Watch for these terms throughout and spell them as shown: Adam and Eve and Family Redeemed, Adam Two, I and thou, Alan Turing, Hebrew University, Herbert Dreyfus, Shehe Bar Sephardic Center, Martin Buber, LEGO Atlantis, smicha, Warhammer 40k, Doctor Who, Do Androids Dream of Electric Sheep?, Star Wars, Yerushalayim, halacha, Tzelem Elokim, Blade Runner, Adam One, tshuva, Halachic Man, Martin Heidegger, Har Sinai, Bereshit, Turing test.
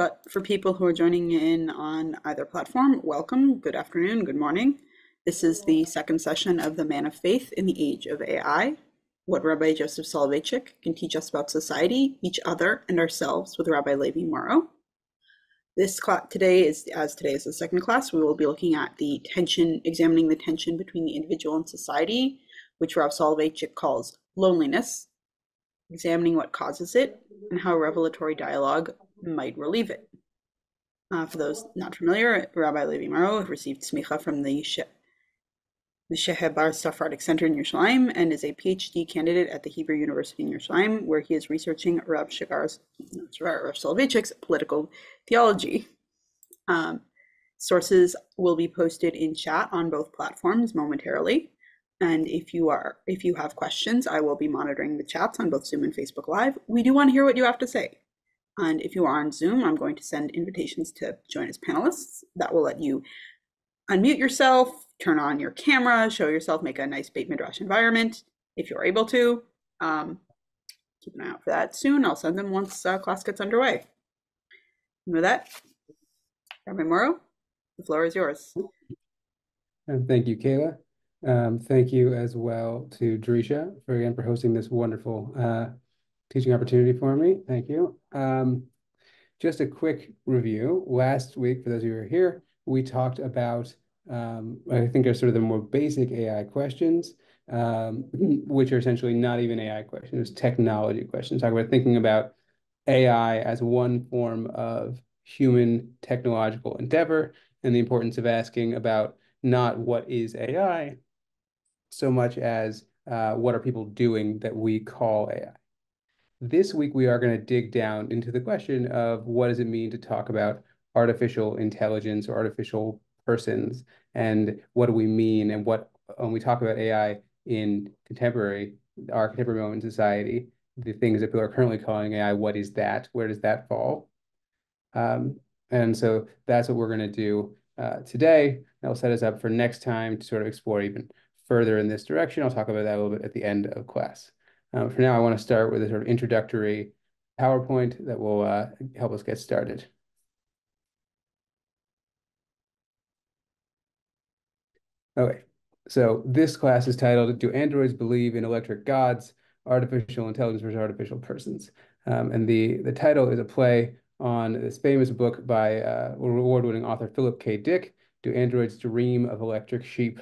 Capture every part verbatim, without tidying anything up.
But for people who are joining in on either platform, welcome, good afternoon, good morning. This is the second session of The Man of Faith in the Age of A I, what Rabbi Joseph Soloveitchik can teach us about society, each other, and ourselves with Rabbi Levi Morrow. This class today is, as today is the second class, we will be looking at the tension, examining the tension between the individual and society, which Rabbi Soloveitchik calls loneliness, examining what causes it, and how revelatory dialogue might relieve it. Uh, for those not familiar, Rabbi Levi Morrow received smicha from the she the Shehe Bar Sephardic Center in Yerushalayim and is a PhD candidate at the Hebrew University in Yerushalayim, where he is researching Rav Shigar's, Rav Soloveitchik's political theology. Um, sources will be posted in chat on both platforms momentarily. And if you are, if you have questions, I will be monitoring the chats on both Zoom and Facebook Live. We do want to hear what you have to say. And if you are on Zoom, I'm going to send invitations to join as panelists. That will let you unmute yourself, turn on your camera, show yourself, make a nice Beit Midrash environment, if you're able to. Um, keep an eye out for that soon. I'll send them once uh, class gets underway. And with that, Rabbi Morrow, the floor is yours. And thank you, Kayla. Um, thank you as well to Drisha for again for hosting this wonderful uh, teaching opportunity for me. Thank you. Um, just a quick review. Last week, for those of you who are here, we talked about um, I think are sort of the more basic A I questions, um, which are essentially not even A I questions, technology questions. Talk about thinking about A I as one form of human technological endeavor and the importance of asking about not what is A I so much as uh, what are people doing that we call A I. This week, we are going to dig down into the question of what does it mean to talk about artificial intelligence or artificial persons, and what do we mean, and what when we talk about A I in contemporary, our contemporary moment in society, the things that people are currently calling A I, what is that? Where does that fall? Um, and so that's what we're going to do uh, today. That'll set us up for next time to sort of explore even further in this direction. I'll talk about that a little bit at the end of class. Um, for now, I want to start with a sort of introductory PowerPoint that will uh, help us get started. Okay, so this class is titled, Do Androids Believe in Electric Gods? Artificial Intelligence versus Artificial Persons? Um, and the, the title is a play on this famous book by uh, award-winning author Philip K. Dick, Do Androids Dream of Electric Sheep?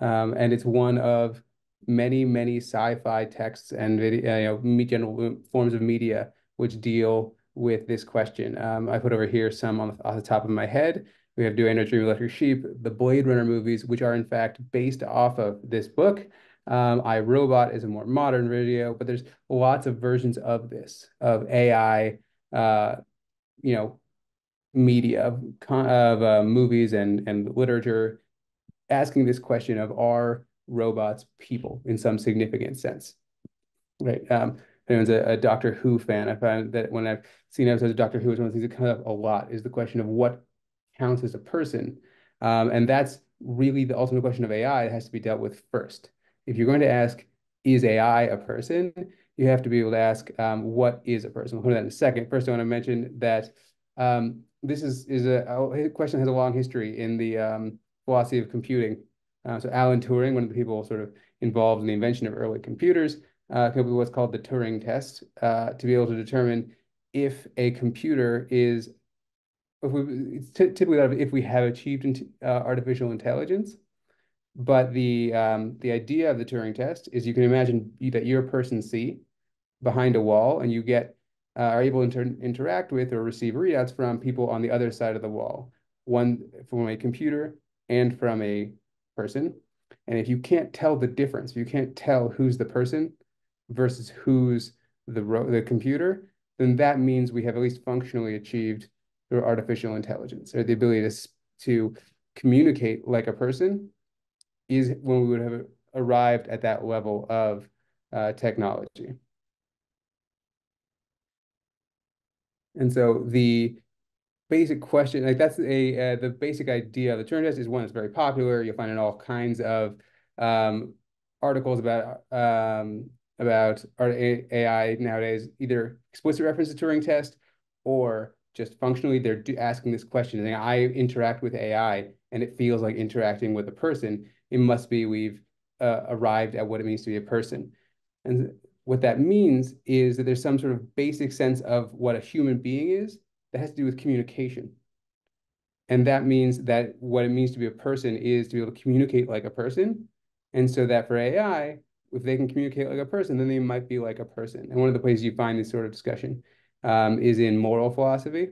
Um, and it's one of many, many sci-fi texts and video, you know, general forms of media which deal with this question. Um, I put over here some on the, off the top of my head. We have Do Androids Dream of Electric Sheep, the Blade Runner movies, which are in fact based off of this book. Um, I, Robot is a more modern video, but there's lots of versions of this, of A I, uh, you know, media, of, of uh, movies and, and literature, asking this question of are robots people in some significant sense, right? Um, if anyone's a, a Doctor Who fan, I find that when I've seen episodes of Doctor Who, it's one of the things that comes up a lot is the question of what counts as a person. Um, and that's really the ultimate question of A I. It has to be dealt with first. If you're going to ask, is A I a person? You have to be able to ask, um, what is a person? We'll go to that in a second. First, I want to mention that um, this is, is a, a question that has a long history in the um, philosophy of computing. Uh, so Alan Turing, one of the people sort of involved in the invention of early computers, uh, came up with what's called the Turing test uh, to be able to determine if a computer is If we, it's typically that if we have achieved in, uh, artificial intelligence, but the um, the idea of the Turing test is you can imagine that you're a person C behind a wall, and you get uh, are able to inter interact with or receive readouts from people on the other side of the wall, one from a computer and from a person. And if you can't tell the difference, if you can't tell who's the person versus who's the ro the computer, then that means we have at least functionally achieved through artificial intelligence, or the ability to, to communicate like a person is when we would have arrived at that level of uh, technology. And so the basic question, like that's a, uh, the basic idea of the Turing test is one that's very popular. You'll find in all kinds of um, articles about, um, about A I nowadays, either explicit reference to Turing test or just functionally, they're asking this question, and I interact with A I, and it feels like interacting with a person, it must be we've uh, arrived at what it means to be a person. And what that means is that there's some sort of basic sense of what a human being is that has to do with communication. And that means that what it means to be a person is to be able to communicate like a person. And so that for A I, if they can communicate like a person, then they might be like a person. And one of the places you find this sort of discussion um, is in moral philosophy.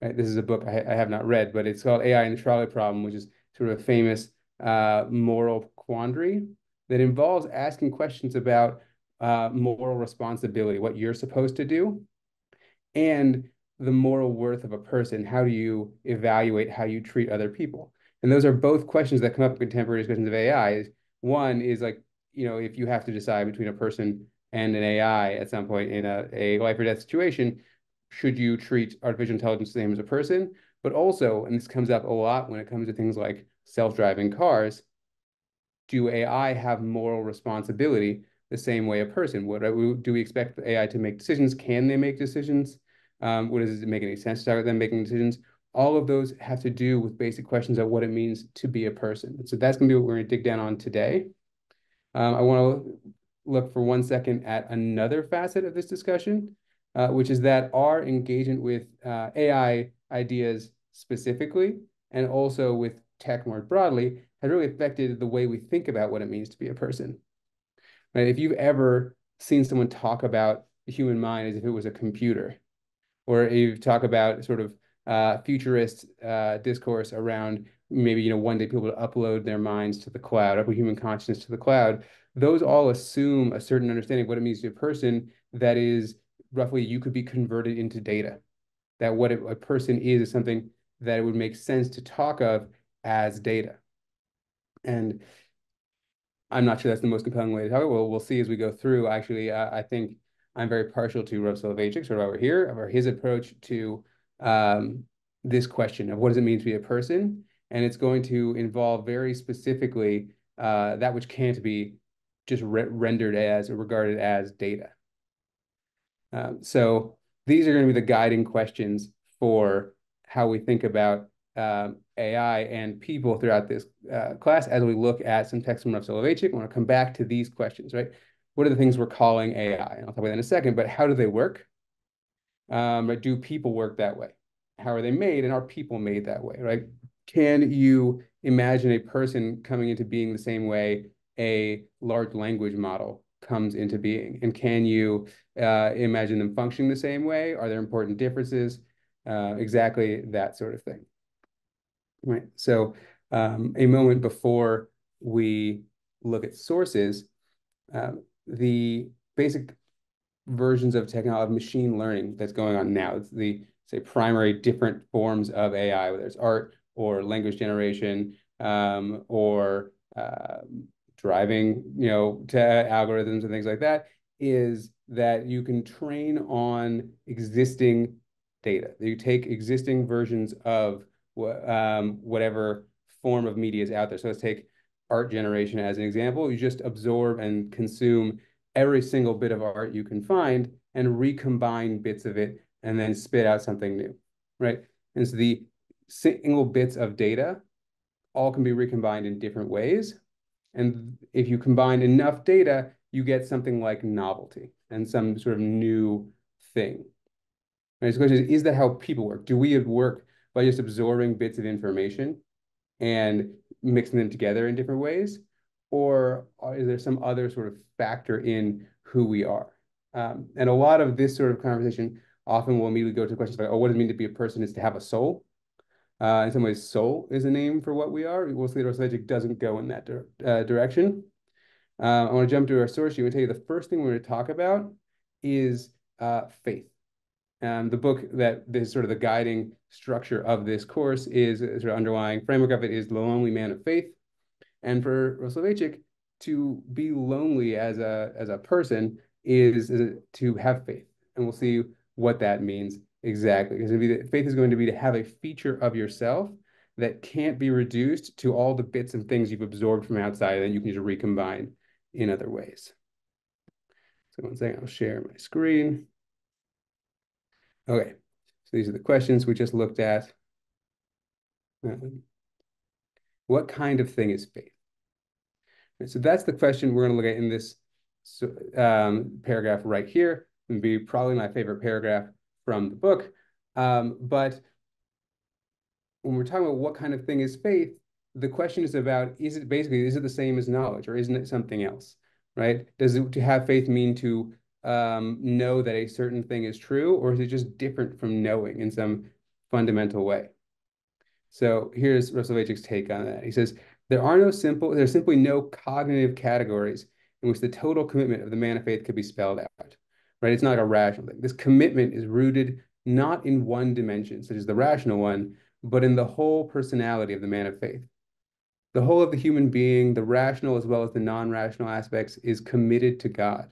Right? This is a book I, I have not read, but it's called A I and the Trolley Problem, which is sort of a famous uh, moral quandary that involves asking questions about uh, moral responsibility, what you're supposed to do, and the moral worth of a person. How do you evaluate how you treat other people? And those are both questions that come up in contemporary discussions of A I. One is like, you know, if you have to decide between a person and an A I at some point in a, a life or death situation, should you treat artificial intelligence the same as a person? But also, and this comes up a lot when it comes to things like self-driving cars, do A I have moral responsibility the same way a person would? Right? Do we expect A I to make decisions? Can they make decisions? Um, what does it make any sense to start with them making decisions? All of those have to do with basic questions of what it means to be a person. So that's going to be what we're going to dig down on today. Um, I want to look for one second at another facet of this discussion, uh, which is that our engagement with uh, A I ideas specifically, and also with tech more broadly, has really affected the way we think about what it means to be a person. Right? If you've ever seen someone talk about the human mind as if it was a computer, or if you talk about sort of uh, futurist uh, discourse around maybe, you know, one day people will upload their minds to the cloud, upload human consciousness to the cloud. Those all assume a certain understanding of what it means to be a person that is roughly you could be converted into data, that what it, a person is is something that it would make sense to talk of as data. And I'm not sure that's the most compelling way to talk about it. Well, we'll see as we go through. Actually, uh, I think I'm very partial to Rob Soloveitchik, sort of over here, or his approach to um, this question of what does it mean to be a person? And it's going to involve very specifically uh, that which can't be just re rendered as or regarded as data. Um, so these are going to be the guiding questions for how we think about um, A I and people throughout this uh, class as we look at some text from Rav Soloveitchik. I want to come back to these questions, right? What are the things we're calling A I? And I'll talk about that in a second, but how do they work? Um, or do people work that way? How are they made, and are people made that way, right? Can you imagine a person coming into being the same way a large language model comes into being? And can you uh, imagine them functioning the same way? Are there important differences? Uh, exactly that sort of thing. Right. So um, a moment before we look at sources, um, the basic versions of technology, of machine learning that's going on now, it's the, say, primary different forms of A I, whether it's art, or language generation, um, or uh, driving, you know, to algorithms and things like that, is that you can train on existing data. You take existing versions of um, whatever form of media is out there. So let's take art generation as an example. You just absorb and consume every single bit of art you can find and recombine bits of it and then spit out something new, right? And so the single bits of data all can be recombined in different ways. And if you combine enough data, you get something like novelty and some sort of new thing. And the question is, is that how people work? Do we work by just absorbing bits of information and mixing them together in different ways? Or is there some other sort of factor in who we are? Um, and a lot of this sort of conversation often will immediately go to questions like, oh, what does it mean to be a person is to have a soul? Uh, in some ways, soul is a name for what we are. We'll see that Soloveitchik doesn't go in that dir uh, direction. Uh, I want to jump to our source sheet and tell you the first thing we're going to talk about is uh, faith. Um, the book that is sort of the guiding structure of this course is sort of underlying framework of it is The Lonely Man of Faith. And for Soloveitchik, to be lonely as a as a person is, is to have faith, and we'll see what that means. Exactly, because be the, faith is going to be to have a feature of yourself that can't be reduced to all the bits and things you've absorbed from outside that you can just recombine in other ways. So one second, I'll share my screen. Okay, So these are the questions we just looked at. Um, what kind of thing is faith? And so that's the question we're going to look at in this um, paragraph right here. It'll be probably my favorite paragraph from the book. Um, but when we're talking about what kind of thing is faith, the question is about, is it basically, is it the same as knowledge or isn't it something else, right? Does it, to have faith mean to um, know that a certain thing is true, or is it just different from knowing in some fundamental way? So here's Soloveitchik's take on that. He says, there are no simple, there's simply no cognitive categories in which the total commitment of the man of faith could be spelled out, right? It's not like a rational thing. This commitment is rooted not in one dimension, such as the rational one, but in the whole personality of the man of faith. The whole of the human being, the rational as well as the non-rational aspects, is committed to God.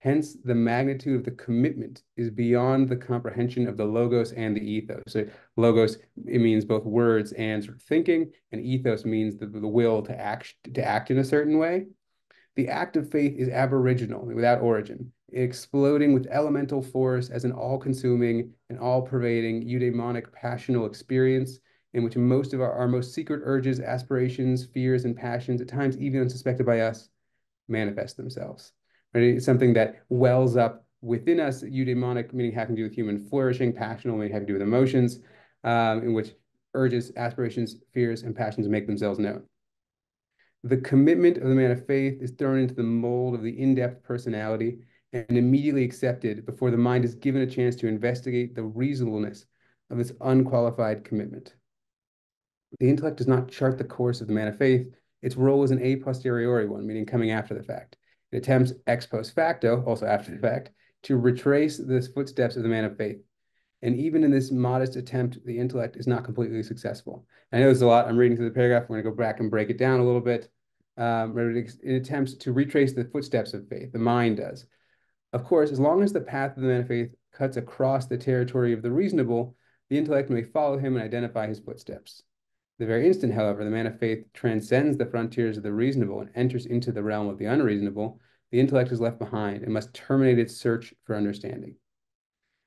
Hence, the magnitude of the commitment is beyond the comprehension of the logos and the ethos. So logos, it means both words and sort of thinking, and ethos means the, the will to act, to act in a certain way. The act of faith is aboriginal, without origin, exploding with elemental force as an all-consuming and all-pervading eudaimonic passional experience in which most of our, our most secret urges, aspirations, fears, and passions, at times even unsuspected by us, manifest themselves. Right? It's something that wells up within us, eudaimonic, meaning having to do with human flourishing, passional, meaning having to do with emotions, um, in which urges, aspirations, fears, and passions make themselves known. The commitment of the man of faith is thrown into the mold of the in-depth personality and immediately accepted before the mind is given a chance to investigate the reasonableness of its unqualified commitment. The intellect does not chart the course of the man of faith. Its role is an a posteriori one, meaning coming after the fact. It attempts ex post facto, also after the fact, to retrace the footsteps of the man of faith. And even in this modest attempt, the intellect is not completely successful. I know there's a lot. I'm reading through the paragraph. We're going to go back and break it down a little bit. Um, it attempts to retrace the footsteps of faith. The mind does. Of course, as long as the path of the man of faith cuts across the territory of the reasonable, the intellect may follow him and identify his footsteps. The very instant, however, the man of faith transcends the frontiers of the reasonable and enters into the realm of the unreasonable, the intellect is left behind and must terminate its search for understanding.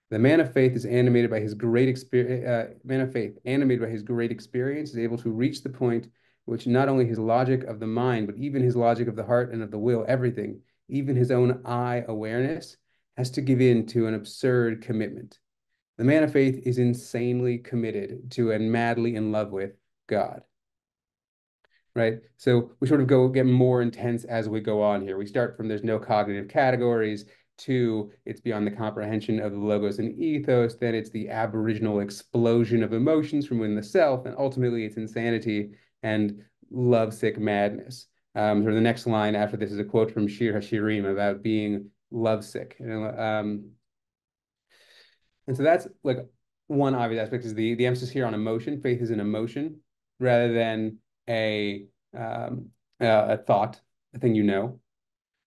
The man of faith is animated by his great experience. Uh, man of faith, animated by his great experience, is able to reach the point at which not only his logic of the mind, but even his logic of the heart and of the will, everything, even his own I awareness, has to give in to an absurd commitment. The man of faith is insanely committed to and madly in love with God, right? So we sort of go get more intense as we go on here. We start from there's no cognitive categories to it's beyond the comprehension of the logos and ethos, then it's the aboriginal explosion of emotions from within the self, and ultimately it's insanity and lovesick madness. Um, sort of the next line after this is a quote from Shir Hashirim about being lovesick. Um, and so that's like one obvious aspect is the, the emphasis here on emotion. Faith is an emotion rather than a, um, uh, a thought, a thing you know.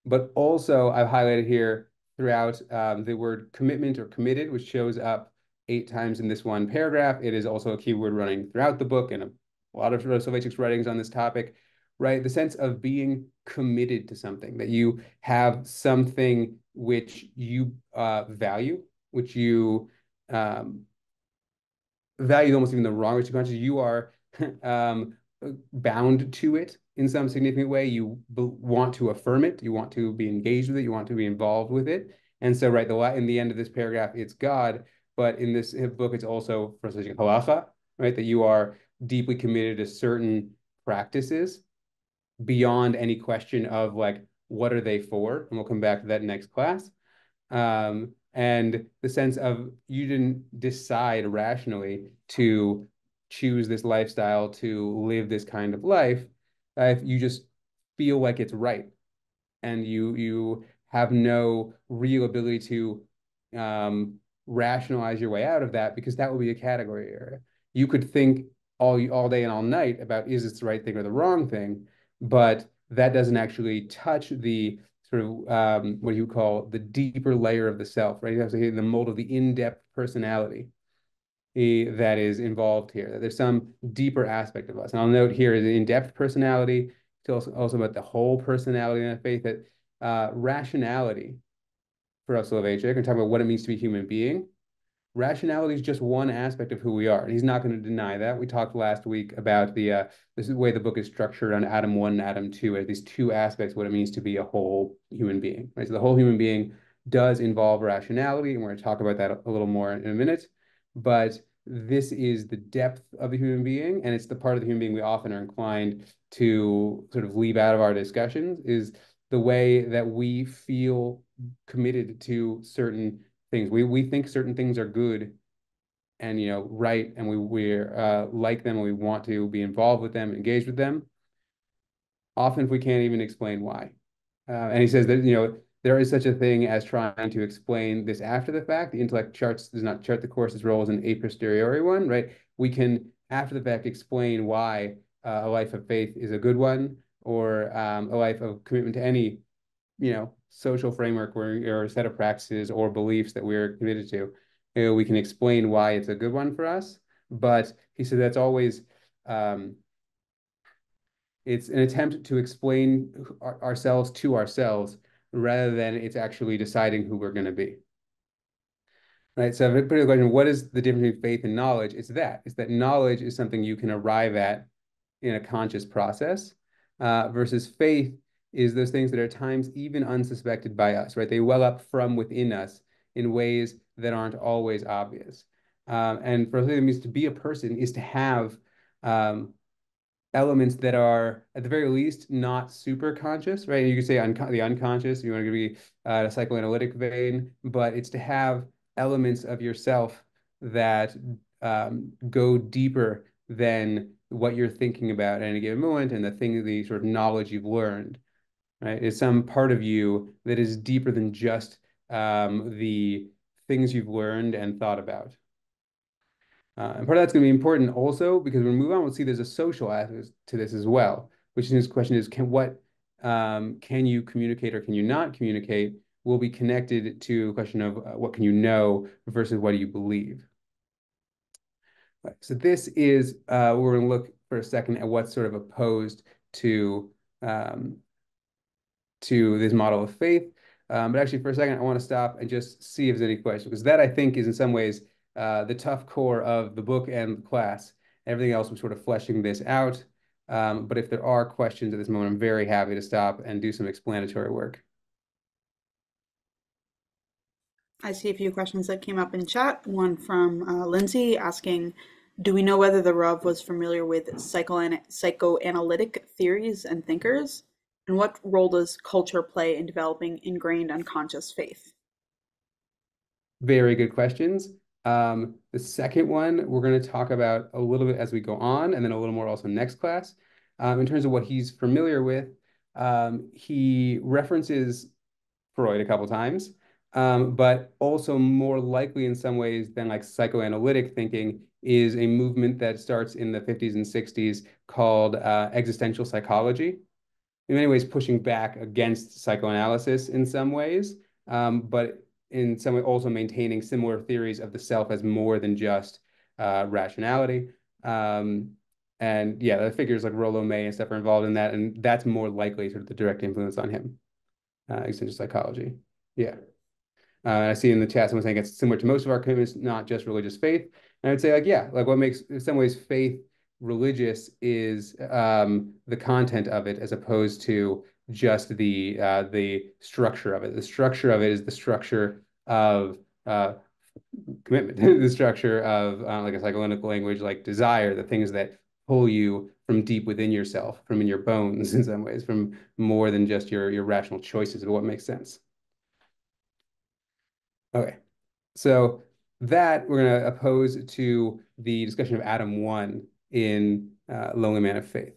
But also I've highlighted here throughout um, the word commitment or committed, which shows up eight times in this one paragraph. It is also a keyword running throughout the book and a, a lot of Soloveitchik's writings on this topic. Right? The sense of being committed to something, that you have something which you uh, value, which you um, value almost even the wrong way to conscious. You are um, bound to it in some significant way. You want to affirm it. You want to be engaged with it. You want to be involved with it. And so, right, the in the end of this paragraph, it's God. But in this book, it's also halacha, right? That you are deeply committed to certain practices, beyond any question of like, what are they for? And we'll come back to that next class. Um, and the sense of you didn't decide rationally to choose this lifestyle, to live this kind of life. Uh, if you just feel like it's right and you, you have no real ability to um, rationalize your way out of that, because that will be a category error. You could think all, all day and all night about, is this the right thing or the wrong thing? But that doesn't actually touch the sort of um, what you call the deeper layer of the self, right? You have to hit the mold of the in-depth personality that is involved here, that there's some deeper aspect of us. And I'll note here is the in-depth personality, it's also, also about the whole personality and faith, that uh, rationality for Soloveitchik, and talking about what it means to be a human being, rationality is just one aspect of who we are. And he's not going to deny that. We talked last week about the uh, this is the way the book is structured on Adam One and Adam Two, as these two aspects of what it means to be a whole human being. Right? So the whole human being does involve rationality, and we're going to talk about that a little more in a minute. But this is the depth of the human being, and it's the part of the human being we often are inclined to sort of leave out of our discussions, is the way that we feel committed to certain things. We we think certain things are good and, you know, right, and we we're uh, like them, and we want to be involved with them, engage with them, often if we can't even explain why. Uh, and he says that, you know, there is such a thing as trying to explain this after the fact. The intellect charts does not chart the course's role as an a posteriori one, right? We can, after the fact, explain why uh, a life of faith is a good one, or um, a life of commitment to any, you know, social framework or set of practices or beliefs that we're committed to. You know, we can explain why it's a good one for us. But he said that's always, um, it's an attempt to explain our, ourselves to ourselves, rather than it's actually deciding who we're going to be. Right? So if I put the question, what is the difference between faith and knowledge? It's that. It's that knowledge is something you can arrive at in a conscious process, uh, versus faith is those things that are at times even unsuspected by us, right? They well up from within us in ways that aren't always obvious. Um, and for us, it means to be a person is to have um, elements that are, at the very least, not super conscious, right? You could say unco the unconscious, if you want to be uh, a psychoanalytic vein, but it's to have elements of yourself that um, go deeper than what you're thinking about at any given moment, and the thing, the sort of knowledge you've learned, right? It's some part of you that is deeper than just um, the things you've learned and thought about. Uh, and part of that's going to be important also, because when we move on, we'll see there's a social aspect to this as well, which is, the question is, can what um, can you communicate or can you not communicate will be connected to the question of uh, what can you know versus what do you believe. Right. So this is, uh, we're going to look for a second at what's sort of opposed to, um, to this model of faith. Um, but actually, for a second, I want to stop and just see if there's any questions, because that, I think, is in some ways Uh, the tough core of the book and the class. Everything else was sort of fleshing this out. Um, but if there are questions at this moment, I'm very happy to stop and do some explanatory work. I see a few questions that came up in chat. One from uh, Lindsay asking, do we know whether the Rav was familiar with psycho psychoanalytic theories and thinkers? And what role does culture play in developing ingrained unconscious faith? Very good questions. Um, the second one, we're going to talk about a little bit as we go on, and then a little more also next class. Um, in terms of what he's familiar with, um, he references Freud a couple times, um, but also more likely in some ways than like psychoanalytic thinking is a movement that starts in the fifties and sixties called uh, existential psychology, in many ways pushing back against psychoanalysis in some ways, um, but in some way also maintaining similar theories of the self as more than just uh, rationality. Um, and yeah, the figures like Rollo May and stuff are involved in that, and that's more likely sort of the direct influence on him, uh, existential psychology. Yeah. Uh, I see in the chat someone saying it's similar to most of our commitments, not just religious faith. And I would say like, yeah, like what makes in some ways faith religious is um, the content of it, as opposed to just the uh, the structure of it. The structure of it is the structure of uh, commitment, the structure of uh, like a psychoanalytic language, like desire, the things that pull you from deep within yourself, from in your bones in some ways, from more than just your, your rational choices of what makes sense. Okay, so that we're going to oppose to the discussion of Adam One in uh, Lonely Man of Faith.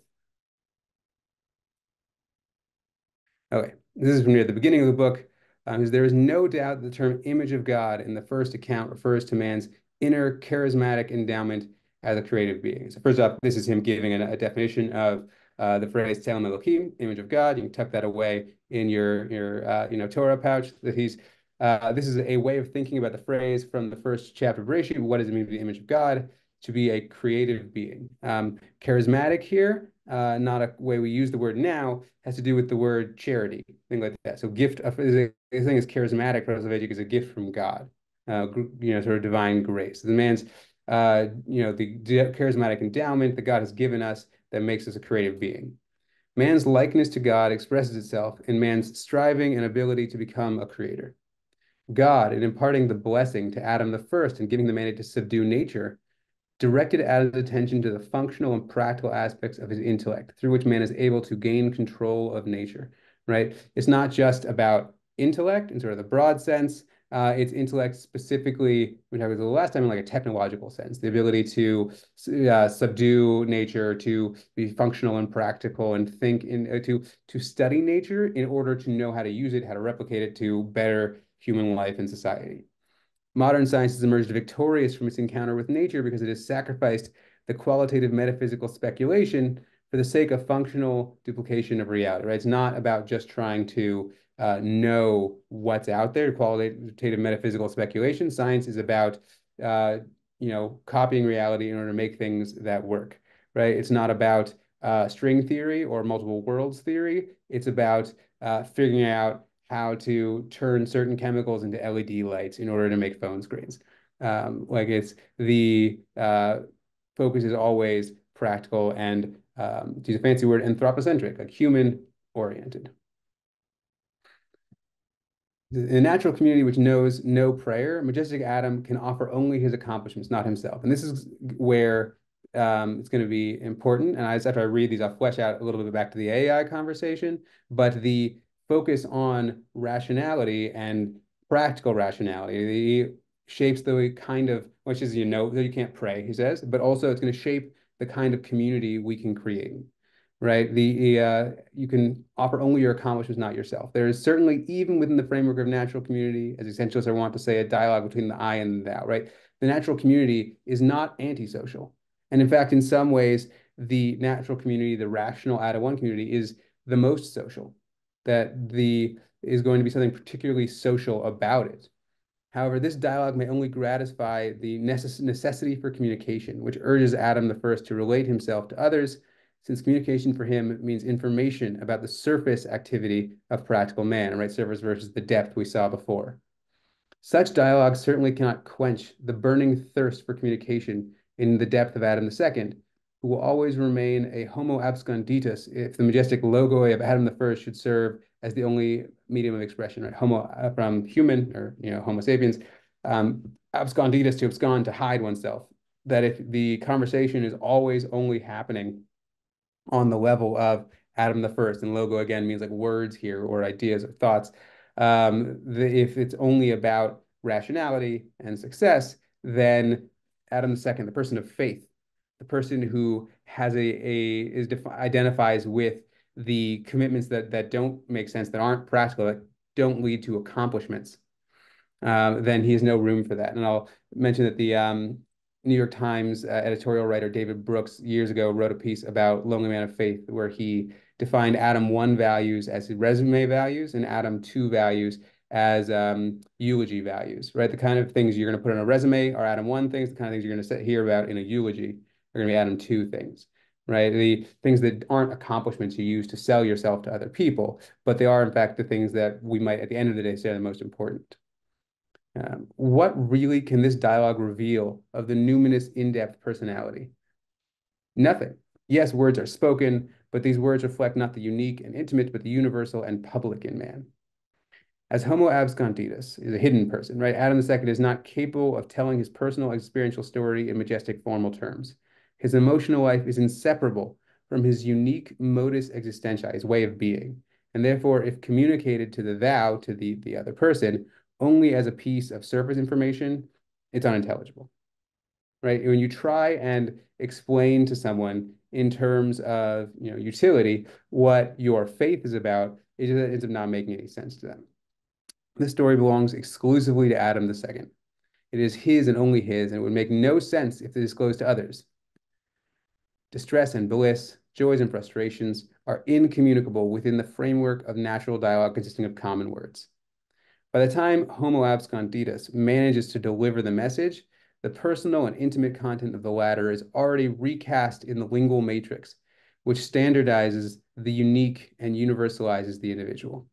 Okay, this is from near the beginning of the book. Um, there is no doubt that the term image of God in the first account refers to man's inner charismatic endowment as a creative being. So first off, this is him giving a, a definition of uh, the phrase Tzelem Elokim, image of God. You can tuck that away in your, your uh, you know, Torah pouch. That he's, uh, this is a way of thinking about the phrase from the first chapter of Bereshit. What does it mean to be the image of God? To be a creative being. Um, charismatic here, Uh, not a way we use the word now, has to do with the word charity, thing like that. So gift of, is a, the thing is charismatic, but is a gift from God. uh, you know, sort of divine grace. The man's, uh, you know, the charismatic endowment that God has given us that makes us a creative being. Man's likeness to God expresses itself in man's striving and ability to become a creator. God, in imparting the blessing to Adam the first and giving the mandate to subdue nature, directed Adam's attention to the functional and practical aspects of his intellect, through which man is able to gain control of nature, right? It's not just about intellect in sort of the broad sense. Uh, it's intellect specifically, we talked about the last time, in like a technological sense, the ability to uh, subdue nature, to be functional and practical, and think in uh, to to study nature in order to know how to use it, how to replicate it to better human life and society. Modern science has emerged victorious from its encounter with nature because it has sacrificed the qualitative metaphysical speculation for the sake of functional duplication of reality, right? It's not about just trying to Uh, know what's out there, qualitative metaphysical speculation. Science is about, uh, you know, copying reality in order to make things that work, right? It's not about uh, string theory or multiple worlds theory. It's about uh, figuring out how to turn certain chemicals into L E D lights in order to make phone screens. Um, like it's the uh, focus is always practical and, um, to use a fancy word, anthropocentric, like human-oriented. In a natural community which knows no prayer, majestic Adam can offer only his accomplishments, not himself. And this is where um, it's going to be important. And I, after I read these, I'll flesh out a little bit back to the A I conversation. But the focus on rationality and practical rationality the, shapes the kind of, which is, you know, that you can't pray, he says, but also it's going to shape the kind of community we can create. Right? The, uh, you can offer only your accomplishments, not yourself. There is certainly, even within the framework of natural community, as essentialists I want to say, a dialogue between the I and thou, right? The natural community is not antisocial. And in fact, in some ways, the natural community, the rational Adam One community, is the most social. That the is going to be something particularly social about it. However, this dialogue may only gratify the necess necessity for communication, which urges Adam the first to relate himself to others, since communication for him means information about the surface activity of practical man, right? Surface versus the depth we saw before. Such dialogue certainly cannot quench the burning thirst for communication in the depth of Adam the second, who will always remain a Homo absconditus if the majestic logoi of Adam the first should serve as the only medium of expression, right? Homo from human, or, you know, Homo sapiens, um, absconditus, to abscond, to hide oneself. That if the conversation is always only happening on the level of Adam the first, and logo again means like words here, or ideas or thoughts. Um, the, if it's only about rationality and success, then Adam the second, the person of faith, the person who has a, a is identifies with the commitments that that don't make sense, that aren't practical, that don't lead to accomplishments, um, then he has no room for that. And I'll mention that the um, New York Times uh, editorial writer David Brooks years ago wrote a piece about Lonely Man of Faith, where he defined Adam One values as resume values and Adam Two values as um, eulogy values, right? The kind of things you're going to put on a resume are Adam One things, the kind of things you're going to sit here about in a eulogy are going to be Adam Two things, right? The things that aren't accomplishments you use to sell yourself to other people, but they are in fact the things that we might at the end of the day say are the most important. Um, what really can this dialogue reveal of the numinous, in-depth personality? Nothing. Yes, words are spoken, but these words reflect not the unique and intimate, but the universal and public in man. As Homo absconditus is a hidden person, right? Adam the second is not capable of telling his personal experiential story in majestic formal terms. His emotional life is inseparable from his unique modus existentia, his way of being. And therefore, if communicated to the thou, to the, the other person, only as a piece of surface information, it's unintelligible, right? When you try and explain to someone in terms of, you know, utility, what your faith is about, it just ends up not making any sense to them. This story belongs exclusively to Adam the second. It is his and only his, and it would make no sense if it disclosed to others. Distress and bliss, joys and frustrations are incommunicable within the framework of natural dialogue consisting of common words. By the time Homo absconditus manages to deliver the message, the personal and intimate content of the latter is already recast in the lingual matrix, which standardizes the unique and universalizes the individual.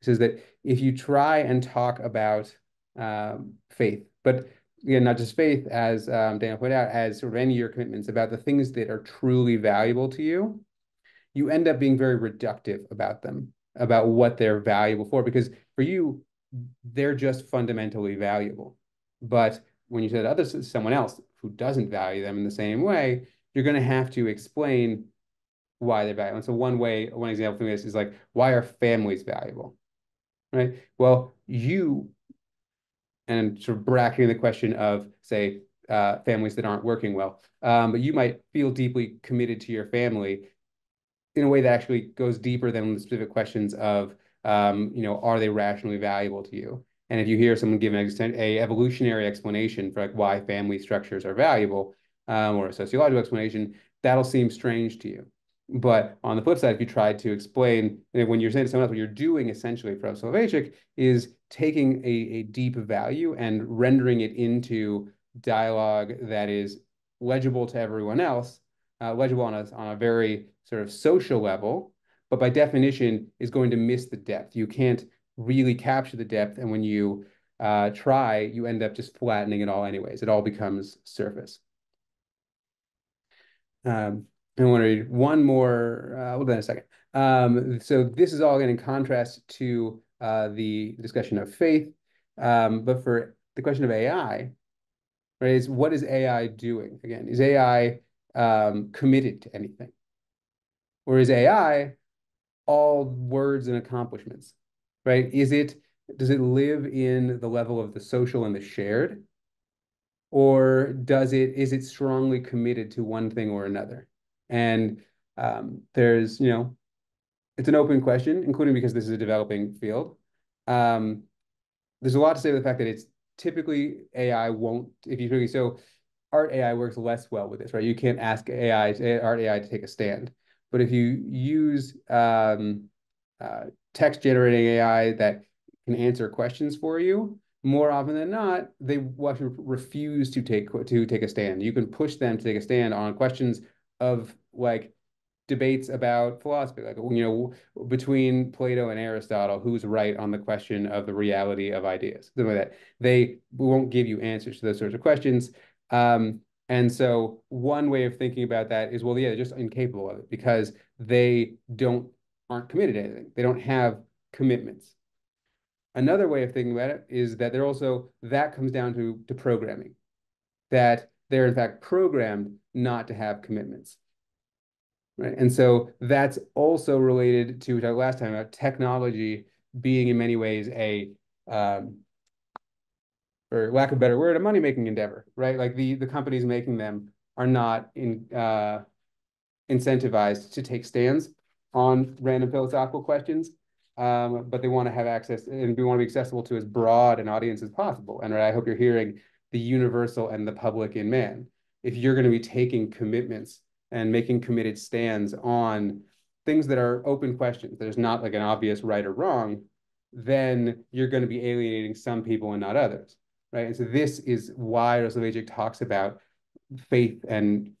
It says that if you try and talk about um, faith, but yeah, not just faith, as um, Daniel pointed out, as sort of any of your commitments about the things that are truly valuable to you, you end up being very reductive about them, about what they're valuable for, because for you, they're just fundamentally valuable. But when you say that other someone else who doesn't value them in the same way, you're going to have to explain why they're valuable. And so one way, one example for me is like, why are families valuable, right? Well, you, and sort of bracketing the question of, say, uh, families that aren't working well, um, but you might feel deeply committed to your family in a way that actually goes deeper than the specific questions of, um, you know, are they rationally valuable to you? And if you hear someone give an a evolutionary explanation for like why family structures are valuable, um, or a sociological explanation, that'll seem strange to you. But on the flip side, if you try to explain, when you're saying to someone else, what you're doing essentially for Soloveitchik is taking a, a deep value and rendering it into dialogue that is legible to everyone else, uh, legible on a, on a very sort of social level, but by definition is going to miss the depth. You can't really capture the depth. And when you uh, try, you end up just flattening it all anyways. It all becomes surface. Um, I want to read one more, uh, we'll do that in a second. Um, so this is all again in contrast to uh, the discussion of faith, um, but for the question of A I, right, is what is A I doing? Again, is A I um, committed to anything? Or is A I all words and accomplishments, right? Is it, does it live in the level of the social and the shared? Or does it, is it strongly committed to one thing or another? And um, there's, you know, it's an open question, including because this is a developing field. Um, there's a lot to say about the fact that it's typically A I won't, if you really, so art A I works less well with this, right? You can't ask A I, art A I to take a stand. But if you use um, uh, text generating A I that can answer questions for you, more often than not, they will actually refuse to take, to take a stand. You can push them to take a stand on questions of like debates about philosophy, like, you know, between Plato and Aristotle, who's right on the question of the reality of ideas, something like that. They won't give you answers to those sorts of questions. Um, and so one way of thinking about that is, well, yeah, they're just incapable of it because they don't, aren't committed to anything. They don't have commitments. Another way of thinking about it is that they're also, that comes down to, to programming, that they're in fact programmed not to have commitments, right? And so that's also related to, we talked last time about technology being in many ways a, um, for lack of a better word, a money-making endeavor, right? Like the, the companies making them are not in, uh, incentivized to take stands on random philosophical questions, um, but they want to have access and we want to be accessible to as broad an audience as possible. And right, I hope you're hearing the universal and the public in man. If you're going to be taking commitments and making committed stands on things that are open questions, there's not like an obvious right or wrong, then you're going to be alienating some people and not others, right? And so this is why Soloveitchik talks about faith and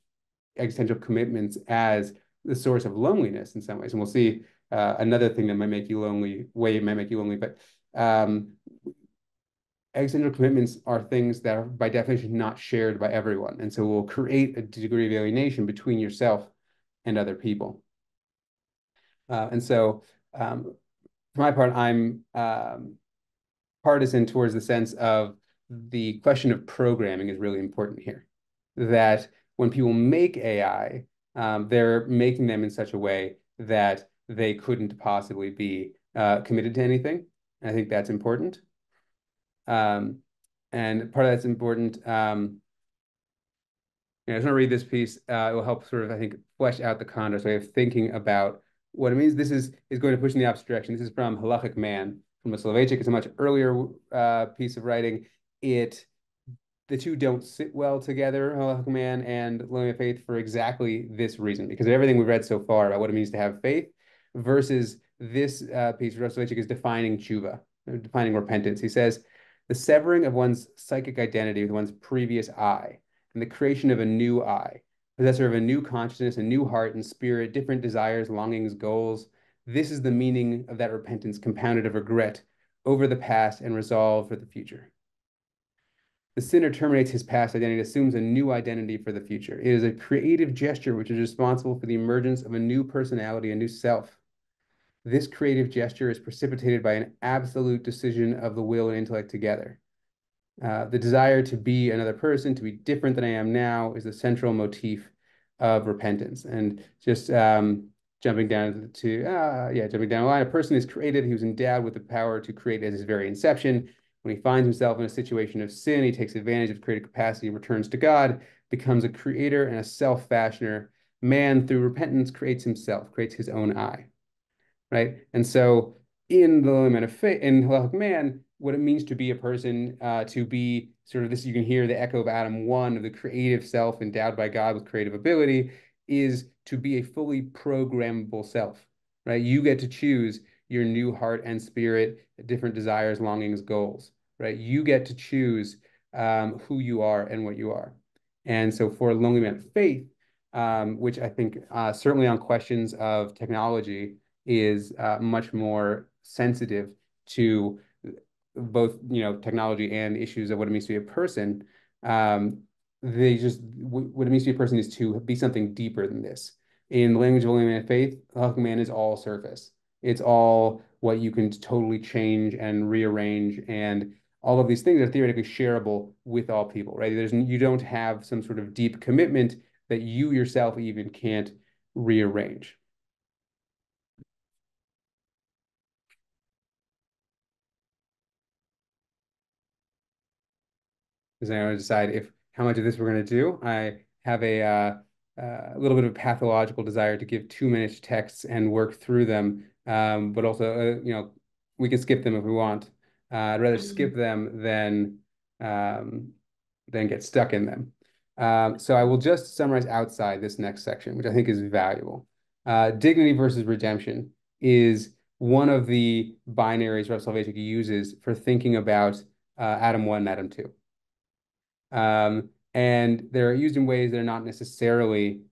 existential commitments as the source of loneliness in some ways. And we'll see uh, another thing that might make you lonely, way it might make you lonely, but um, existential commitments are things that are by definition not shared by everyone. And so will create a degree of alienation between yourself and other people. Uh, and so um, for my part, I'm um, partisan towards the sense of the question of programming is really important here. That when people make A I, um, they're making them in such a way that they couldn't possibly be uh, committed to anything. And I think that's important. Um, and part of that's important. Um, you know, I just want to read this piece. Uh, it will help sort of, I think, flesh out the Condor's way of thinking about what it means. This is, is going to push in the opposite direction. This is from Halachic Man, from a Soloveitchik. It's a much earlier uh, piece of writing. It, the two don't sit well together, Halachic Man and Lonely Man of Faith, for exactly this reason, because of everything we've read so far about what it means to have faith versus this uh, piece of Soloveitchik is defining tshuva, defining repentance. He says, the severing of one's psychic identity with one's previous I, and the creation of a new I, possessor of a new consciousness, a new heart and spirit, different desires, longings, goals. This is the meaning of that repentance, compounded of regret over the past and resolve for the future. The sinner terminates his past identity and assumes a new identity for the future. It is a creative gesture which is responsible for the emergence of a new personality, a new self. This creative gesture is precipitated by an absolute decision of the will and intellect together. Uh, the desire to be another person, to be different than I am now, is the central motif of repentance. And just um, jumping down to, uh, yeah, jumping down the line, a person is created, he was endowed with the power to create at his very inception. When he finds himself in a situation of sin, he takes advantage of creative capacity and returns to God, becomes a creator and a self-fashioner. Man, through repentance, creates himself, creates his own I, right? And so in The Lonely Man of Faith, in Halachic Man, what it means to be a person, uh, to be sort of this, you can hear the echo of Adam One, of the creative self endowed by God with creative ability, is to be a fully programmable self, right? You get to choose your new heart and spirit, different desires, longings, goals, right? You get to choose um, who you are and what you are. And so for Lonely Man of Faith, um, which I think uh, certainly on questions of technology is uh, much more sensitive to both, you know, technology and issues of what it means to be a person, um, they just, what it means to be a person is to be something deeper than this. In the language of Lonely Man of Faith, Halachic Man is all surface. It's all what you can totally change and rearrange, and all of these things are theoretically shareable with all people, right? There's, you don't have some sort of deep commitment that you yourself even can't rearrange. Does anyone decide if how much of this we're going to do? I have a uh, uh, little bit of a pathological desire to give two minutes texts and work through them. Um, but also, uh, you know, we can skip them if we want. Uh, I'd rather skip them than um, than get stuck in them. Um, so I will just summarize outside this next section, which I think is valuable. Uh, dignity versus redemption is one of the binaries Reb Soloveitchik uses for thinking about uh, Adam One and Adam Two. Um, and they're used in ways that are not necessarily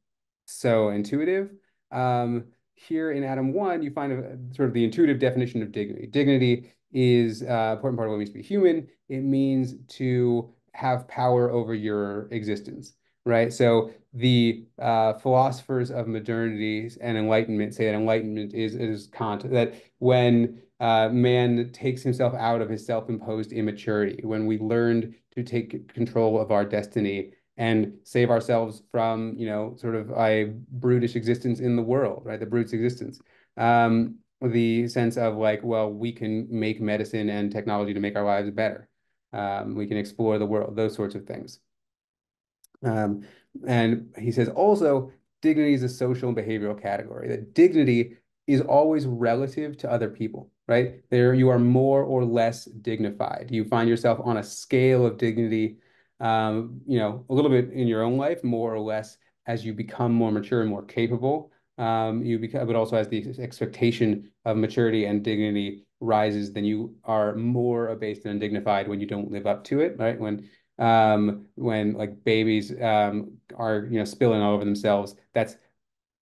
so intuitive. Um, Here in Adam One, you find a, sort of the intuitive definition of dignity. Dignity is uh, an important part of what it means to be human. It means to have power over your existence, right? So the uh, philosophers of modernity and enlightenment say that enlightenment is, is Kant, that when uh, man takes himself out of his self-imposed immaturity, when we learned to take control of our destiny and save ourselves from, you know, sort of a brutish existence in the world, right? The brute's existence. Um, the sense of like, well, we can make medicine and technology to make our lives better. Um, we can explore the world, those sorts of things. Um, and he says also, dignity is a social and behavioral category, that dignity is always relative to other people, right? There you are more or less dignified. You find yourself on a scale of dignity, Um, you know, a little bit in your own life, more or less, as you become more mature and more capable, um, you become, but also as the expectation of maturity and dignity rises, then you are more abased and undignified when you don't live up to it, right? When, um, when like babies um, are, you know, spilling all over themselves, that's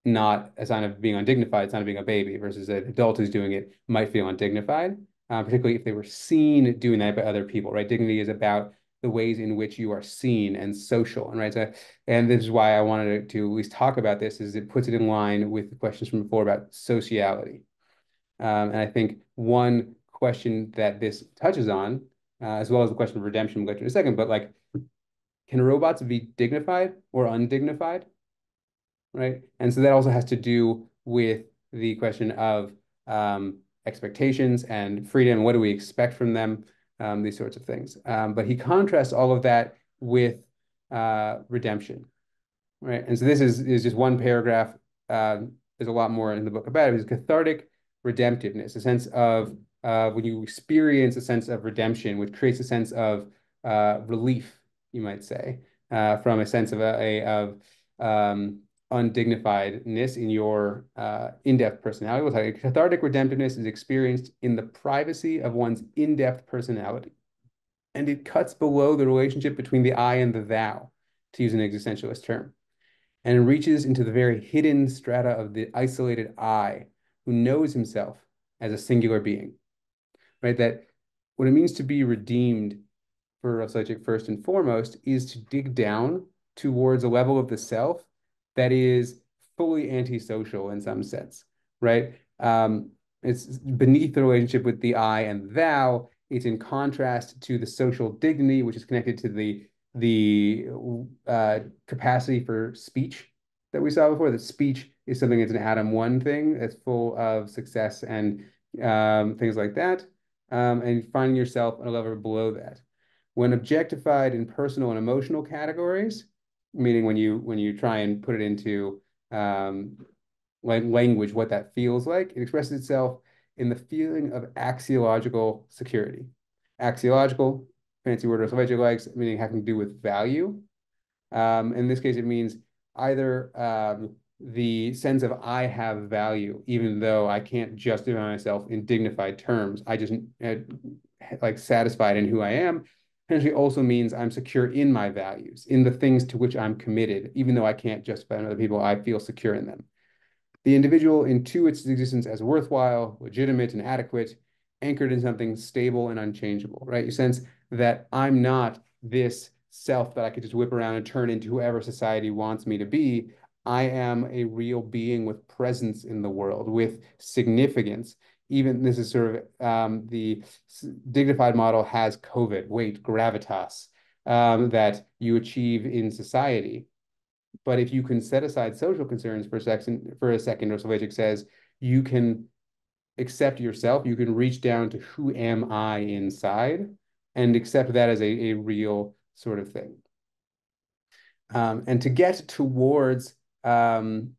not a sign of being undignified, it's not being a baby, versus an adult who's doing it might feel undignified, uh, particularly if they were seen doing that by other people, right? Dignity is about the ways in which you are seen and social, and right, so, and this is why I wanted to, to at least talk about this, is it puts it in line with the questions from before about sociality. Um, and I think one question that this touches on, uh, as well as the question of redemption, we'll get to in a second, but like, can robots be dignified or undignified, right? And so that also has to do with the question of um, expectations and freedom. What do we expect from them? Um, these sorts of things. Um, but he contrasts all of that with uh, redemption, right? And so this is, is just one paragraph. Uh, there's a lot more in the book about it. It's cathartic redemptiveness, a sense of uh, when you experience a sense of redemption, which creates a sense of uh, relief, you might say, uh, from a sense of, a, a, of um, undignifiedness in your uh, in-depth personality. We'll talk. Cathartic redemptiveness is experienced in the privacy of one's in-depth personality, and it cuts below the relationship between the I and the thou, to use an existentialist term, and reaches into the very hidden strata of the isolated I, who knows himself as a singular being, right? That what it means to be redeemed for a subject first and foremost is to dig down towards a level of the self that is fully antisocial in some sense, right? Um, it's beneath the relationship with the I and thou. It's in contrast to the social dignity, which is connected to the the uh, capacity for speech that we saw before. That speech is something that's an Adam One thing that's full of success and um, things like that. Um, and finding yourself on a level below that. When objectified in personal and emotional categories, meaning when you when you try and put it into um, like language, what that feels like, it expresses itself in the feeling of axiological security. Axiological, fancy word Soloveitchik likes, meaning having to do with value. Um, in this case, it means either um, the sense of I have value, even though I can't justify myself in dignified terms. I just uh, like satisfied in who I am. Potentially also means I'm secure in my values, in the things to which I'm committed, even though I can't justify in other people, I feel secure in them. The individual intuits its existence as worthwhile, legitimate, and adequate, anchored in something stable and unchangeable, right? You sense that I'm not this self that I could just whip around and turn into whoever society wants me to be. I am a real being with presence in the world, with significance. Even this is sort of um, the dignified model has COVID, weight, gravitas um, that you achieve in society. But if you can set aside social concerns for a second, for a second, or Soloveitchik says, you can accept yourself. You can reach down to who am I inside and accept that as a, a real sort of thing. Um, and to get towards um,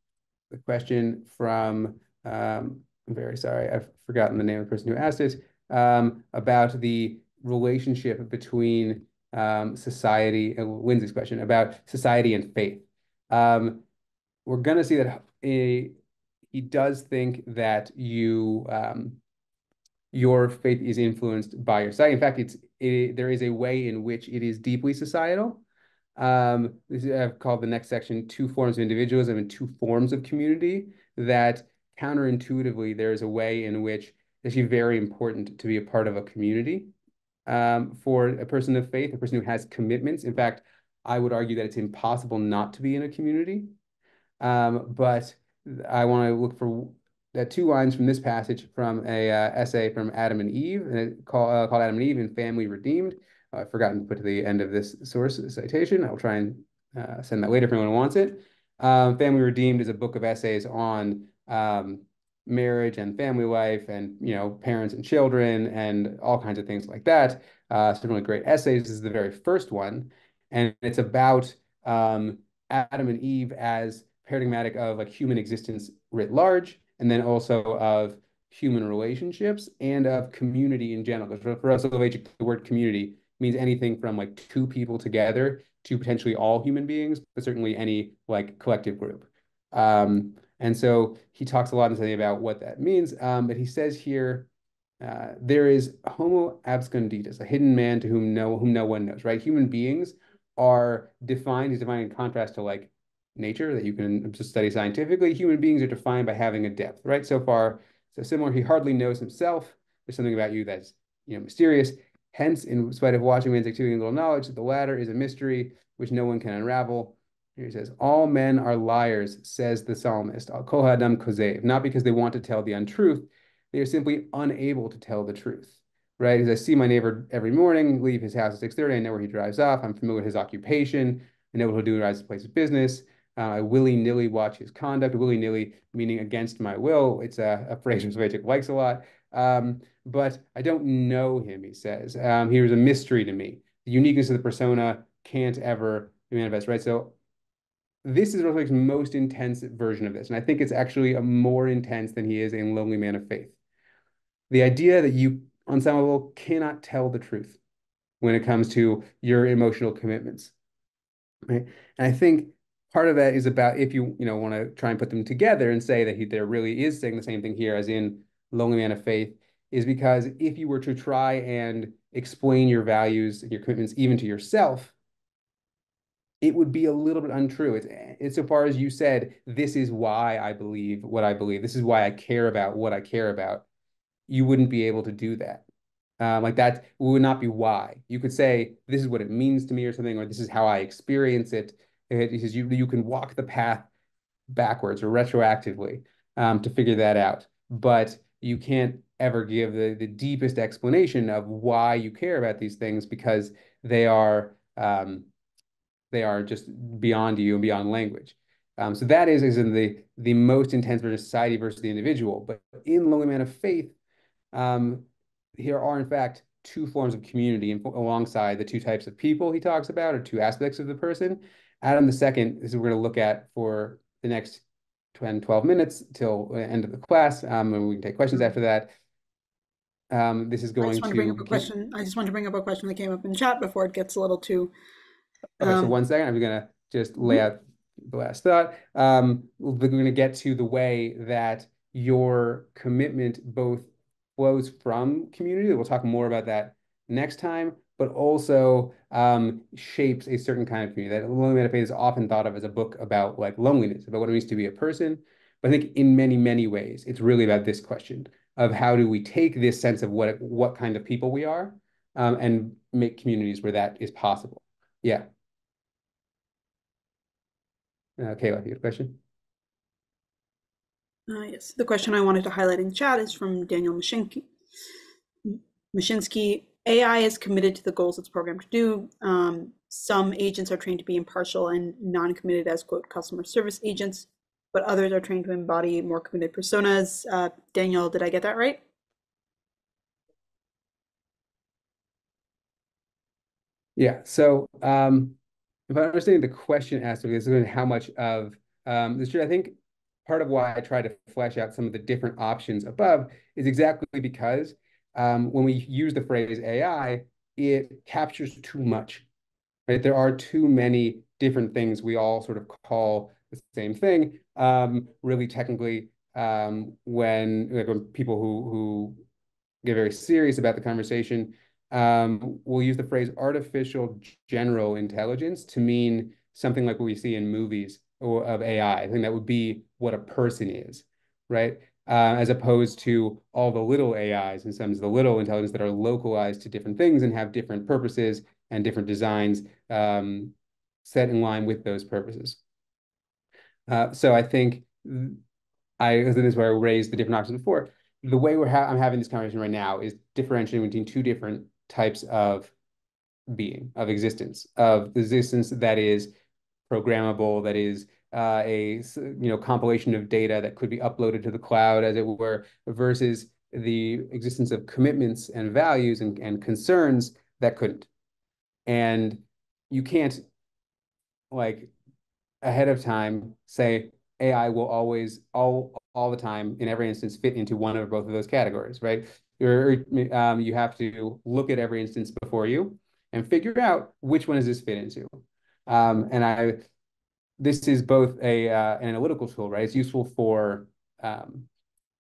the question from, um, I'm very sorry, I've forgotten the name of the person who asked it, um, about the relationship between um, society, uh, Lindsay's question, about society and faith. Um, we're going to see that he, he does think that you, um, your faith is influenced by your society. In fact, it's it, there is a way in which it is deeply societal. Um, this is, I've called the next section, Two Forms of Individualism and Two Forms of Community, that counterintuitively, there is a way in which it's actually very important to be a part of a community um, for a person of faith, a person who has commitments. In fact, I would argue that it's impossible not to be in a community. Um, but I want to look for uh, two lines from this passage from a uh, essay from Adam and Eve, and call, uh, called Adam and Eve and Family Redeemed. Uh, I've forgotten to put to the end of this source citation. I'll try and uh, send that later if anyone who wants it. Um, Family Redeemed is a book of essays on um, marriage and family life and, you know, parents and children and all kinds of things like that. Uh, some really great essays. This is the very first one. And it's about um, Adam and Eve as paradigmatic of like human existence writ large, and then also of human relationships and of community in general. For us, the word community means anything from like two people together to potentially all human beings, but certainly any like collective group. Um, and so he talks a lot about what that means. Um, but he says here, uh, there is Homo absconditus, a hidden man to whom no whom no one knows, right? Human beings are defined, he's defined in contrast to like nature that you can just study scientifically. Human beings are defined by having a depth, right? So far, so similar, he hardly knows himself. There's something about you that's, you know, mysterious. Hence, in spite of watching man's activity and little knowledge, the latter is a mystery which no one can unravel. Here he says, all men are liars, says the psalmist, Kol Adam Kozev, not because they want to tell the untruth, they are simply unable to tell the truth. Right, because I see my neighbor every morning, leave his house at six thirty, I know where he drives off, I'm familiar with his occupation, I know what he'll do in his place of business, uh, I willy-nilly watch his conduct, willy-nilly meaning against my will, it's a, a phrase Soloveitchik likes a lot, um, but I don't know him, he says, um, he was a mystery to me, the uniqueness of the persona can't ever manifest, right, so this is Soloveitchik's most intense version of this, and I think it's actually a more intense than he is in Lonely Man of Faith. The idea that you on some level cannot tell the truth when it comes to your emotional commitments, right? And I think part of that is about if you, you know, want to try and put them together and say that he, there really is saying the same thing here as in Lonely Man of Faith, is because if you were to try and explain your values and your commitments even to yourself, it would be a little bit untrue. It's, it's so far as you said, this is why I believe what I believe. This is why I care about what I care about. You wouldn't be able to do that. Um, like that would not be why. You could say, this is what it means to me or something, or this is how I experience it. It is you, you can walk the path backwards or retroactively um, to figure that out. But you can't ever give the, the deepest explanation of why you care about these things, because they are um, they are just beyond you and beyond language. Um, so that is, is in the, the most intense version of society versus the individual. But in Lonely Man of Faith, um, here are, in fact, two forms of community in, alongside the two types of people he talks about, or two aspects of the person. Adam the Second, this is what we're going to look at for the next ten, twelve minutes till the end of the class, um, and we can take questions after that. Um, this is going I just want to... to bring up a question. I just want to bring up a question that came up in chat before it gets a little too... Um... Okay, so one second, I'm going to just lay out the last thought. Um, we're going to get to the way that your commitment both flows from community, we'll talk more about that next time, but also um, shapes a certain kind of community. That Lonely Man of Faith is often thought of as a book about like loneliness, about what it means to be a person. But I think in many, many ways, it's really about this question of how do we take this sense of what what kind of people we are um, and make communities where that is possible. Yeah. Uh, Kayla, you have a question? Uh, yes, the question I wanted to highlight in chat is from Daniel Mashinsky. Mashinsky, A I is committed to the goals it's programmed to do. Um, some agents are trained to be impartial and non-committed as, quote, customer service agents, but others are trained to embody more committed personas. Uh, Daniel, did I get that right? Yeah, so um, if I understand the question asked, this is how much of um, this, I think, part of why I try to flesh out some of the different options above is exactly because um, when we use the phrase A I, it captures too much, right? There are too many different things we all sort of call the same thing. Um, really technically, um, when, like when people who, who get very serious about the conversation um, will use the phrase artificial general intelligence to mean something like what we see in movies or of A I. I think that would be what a person is, right? Uh, as opposed to all the little A Is and some of the little intelligence that are localized to different things and have different purposes and different designs um, set in line with those purposes. Uh, so I think I, this is where I raised the different options before. The way we're ha I'm having this conversation right now is differentiating between two different types of being, of existence, of existence that is programmable, that is uh, a you know compilation of data that could be uploaded to the cloud, as it were, versus the existence of commitments and values and, and concerns that couldn't. And you can't, like, ahead of time say A I will always, all, all the time, in every instance, fit into one or both of those categories, right? You're, um, you have to look at every instance before you and figure out which one does this fit into. Um, and I, this is both a uh, an analytical tool, right? It's useful for um,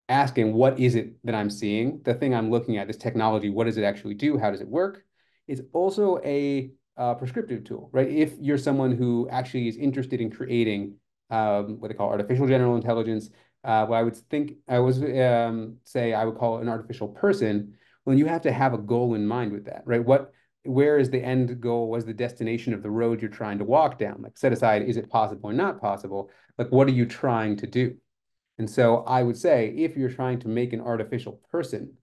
asking what is it that I'm seeing, the thing I'm looking at, this technology, what does it actually do? How does it work? It's also a uh, prescriptive tool, right? If you're someone who actually is interested in creating um, what they call artificial general intelligence, uh, what I would think, I was um, say I would call it an artificial person, well, you have to have a goal in mind with that, right? What Where is the end goal? What's the destination of the road you're trying to walk down? Like, set aside, is it possible or not possible? Like, what are you trying to do? And so I would say, if you're trying to make an artificial person,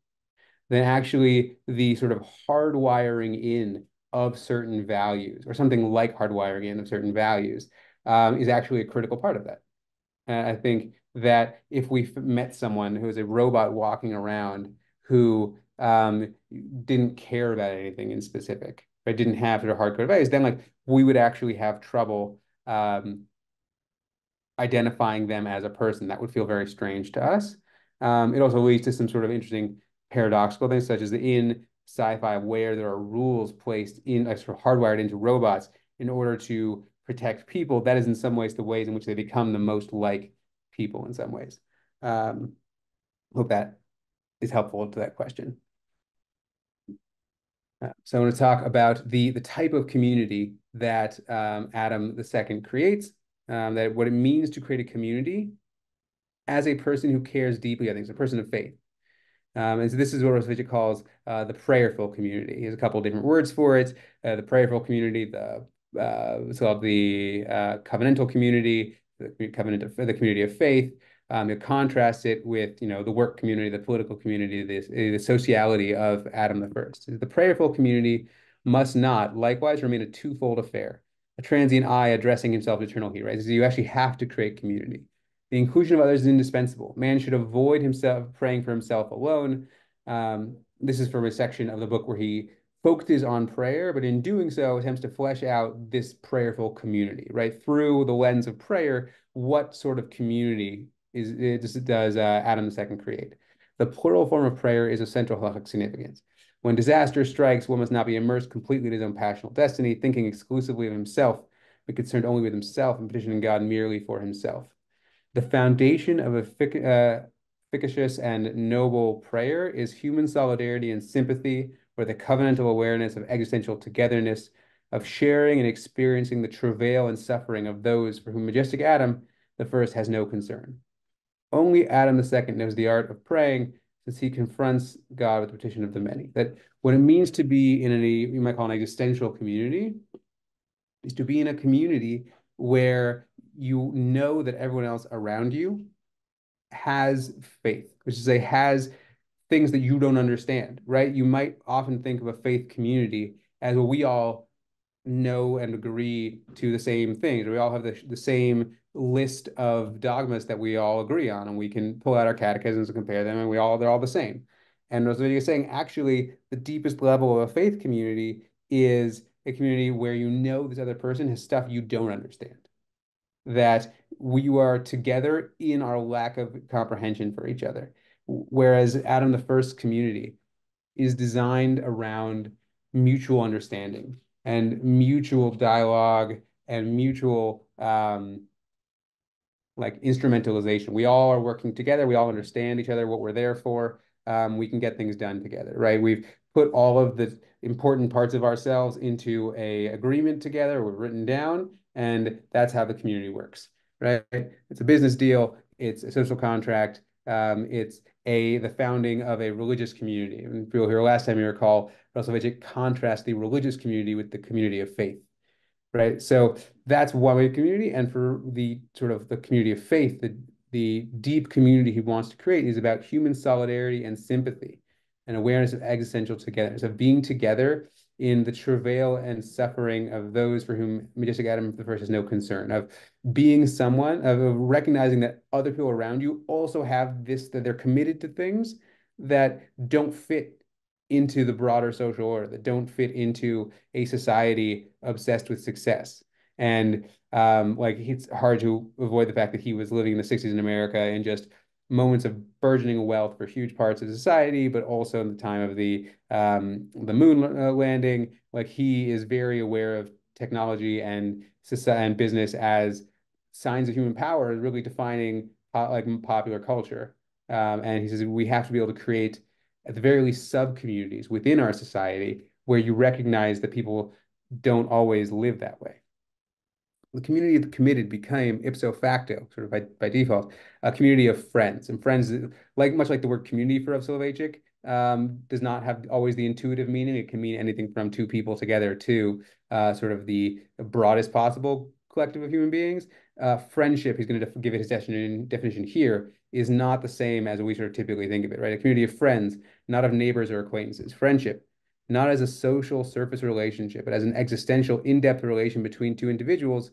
then actually the sort of hardwiring in of certain values, or something like hardwiring in of certain values, um, is actually a critical part of that. And I think that if we met someone who is a robot walking around who Um, didn't care about anything in specific, right? Didn't have their hardcore values, then like we would actually have trouble um, identifying them as a person. That would feel very strange to us. Um, it also leads to some sort of interesting paradoxical things, such as the in sci-fi where there are rules placed in, like, sort of hardwired into robots in order to protect people. That is in some ways the ways in which they become the most like people in some ways. Um, hope that is helpful to that question. So I want to talk about the, the type of community that um, Adam the Second creates, um, that what it means to create a community as a person who cares deeply, I think, as a person of faith. Um, and so this is what Soloveitchik calls uh, the prayerful community. He has a couple of different words for it. Uh, the prayerful community, the uh, it's called the uh, covenantal community, the covenant of the community of faith. Um, you contrast it with, you know, the work community, the political community, the, the sociality of Adam the First. The prayerful community must not, likewise, remain a twofold affair, a transient I addressing himself to eternal He, right? So you actually have to create community. The inclusion of others is indispensable. Man should avoid himself praying for himself alone. Um, this is from a section of the book where he focuses on prayer, but in doing so, attempts to flesh out this prayerful community, right? Through the lens of prayer, what sort of community is it, does uh, Adam the Second create? The plural form of prayer is of central halachic significance. When disaster strikes, one must not be immersed completely in his own passional destiny, thinking exclusively of himself, but concerned only with himself and petitioning God merely for himself. The foundation of a efficacious and noble prayer is human solidarity and sympathy, or the covenantal awareness of existential togetherness, of sharing and experiencing the travail and suffering of those for whom majestic Adam the First has no concern. Only Adam the Second knows the art of praying, since he confronts God with the petition of the many. That what it means to be in any, you might call an existential community, is to be in a community where you know that everyone else around you has faith, which is to say has things that you don't understand, right? You might often think of a faith community as, well, we all know and agree to the same things. We all have the, the same list of dogmas that we all agree on, and we can pull out our catechisms and compare them, and we all, they're all the same. And as you're saying, actually, the deepest level of a faith community is a community where you know this other person has stuff you don't understand, that we are together in our lack of comprehension for each other. Whereas Adam the First community is designed around mutual understanding and mutual dialogue and mutual um, like instrumentalization. We all are working together. We all understand each other, what we're there for. Um, we can get things done together, right? We've put all of the important parts of ourselves into a agreement together. We've written down, and that's how the community works, right? It's a business deal. It's a social contract. Um, it's a the founding of a religious community. And people here last time, you recall, Soloveitchik contrasts the religious community with the community of faith, right? So that's one way of community. And for the sort of the community of faith, the, the deep community he wants to create is about human solidarity and sympathy and awareness of existential togetherness, of being together in the travail and suffering of those for whom majestic Adam the First has no concern, of being someone, of recognizing that other people around you also have this, that they're committed to things that don't fit into the broader social order, that don't fit into a society obsessed with success. And um, like, it's hard to avoid the fact that he was living in the sixties in America and just moments of burgeoning wealth for huge parts of society, but also in the time of the um, the moon landing. Like, he is very aware of technology and society and business as signs of human power, really defining uh, like popular culture. Um, and he says we have to be able to create, at the very least, sub communities within our society where you recognize that people don't always live that way. The community of the committed became ipso facto, sort of by, by default, a community of friends. And friends, like much like the word community for Soloveitchik, um, does not have always the intuitive meaning. It can mean anything from two people together to uh, sort of the broadest possible collective of human beings. Uh, friendship, he's going to give it his definition, definition here, is not the same as we sort of typically think of it, right? A community of friends, not of neighbors or acquaintances. Friendship, not as a social surface relationship, but as an existential, in-depth relation between two individuals,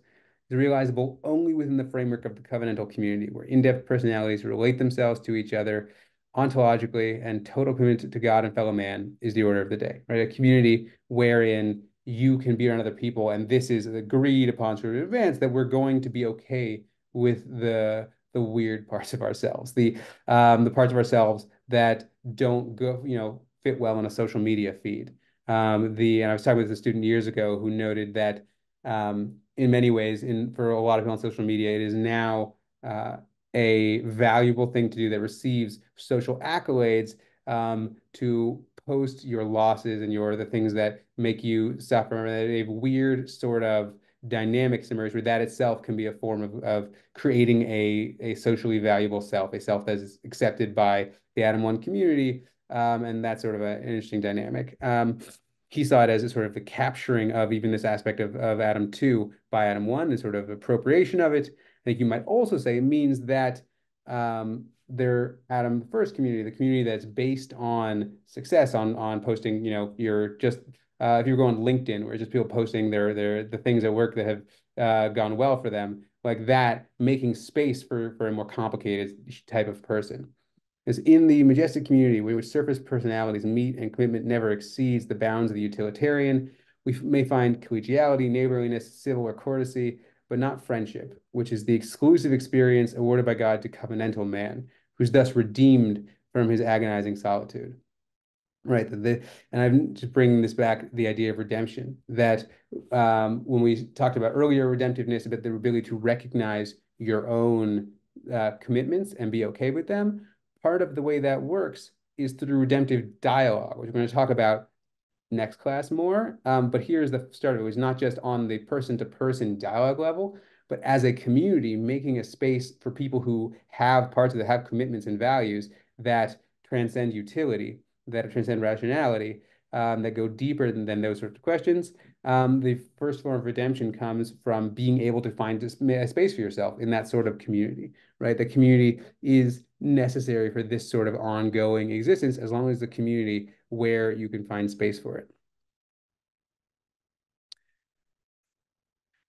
is realizable only within the framework of the covenantal community, where in-depth personalities relate themselves to each other ontologically, and total commitment to God and fellow man is the order of the day, right? A community wherein you can be around other people, and this is agreed upon sort of advance that we're going to be okay with the the weird parts of ourselves, the um, the parts of ourselves that don't go, you know, fit well in a social media feed. Um, the and I was talking with a student years ago who noted that um, in many ways, in for a lot of people on social media, it is now uh, a valuable thing to do that receives social accolades um, to post your losses and your the things that make you suffer, a weird sort of dynamics emerge where that itself can be a form of, of creating a, a socially valuable self, a self that is accepted by the Adam One community. Um, and that's sort of a, an interesting dynamic. Um, he saw it as a sort of the capturing of even this aspect of, of Adam Two by Adam One and sort of appropriation of it. I think you might also say it means that um, their Adam First community, the community that's based on success, on, on posting, you know, you're just, uh, if you're going LinkedIn, where just people posting their, their, the things at work that have uh, gone well for them, like that, making space for, for a more complicated type of person. Is in the majestic community, where surface personalities meet and commitment never exceeds the bounds of the utilitarian, we may find collegiality, neighborliness, civil or courtesy, but not friendship, which is the exclusive experience awarded by God to covenantal man, who's thus redeemed from his agonizing solitude. Right, the, the, and I'm just bringing this back, the idea of redemption, that um, when we talked about earlier redemptiveness, about the ability to recognize your own uh, commitments and be okay with them, part of the way that works is through redemptive dialogue, which we're going to talk about next class more. Um, but here's the start of it. It was not just on the person-to-person dialogue level, but as a community, making a space for people who have parts of that have commitments and values that transcend utility, that transcend rationality, um, that go deeper than, than those sorts of questions. Um, the first form of redemption comes from being able to find a space for yourself in that sort of community, right? The community is necessary for this sort of ongoing existence, as long as the community where you can find space for it.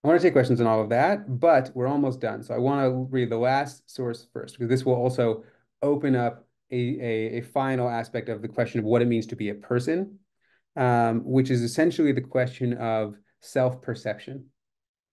I want to take questions on all of that, but we're almost done. So I want to read the last source first, because this will also open up a, a, a final aspect of the question of what it means to be a person, um, which is essentially the question of self-perception.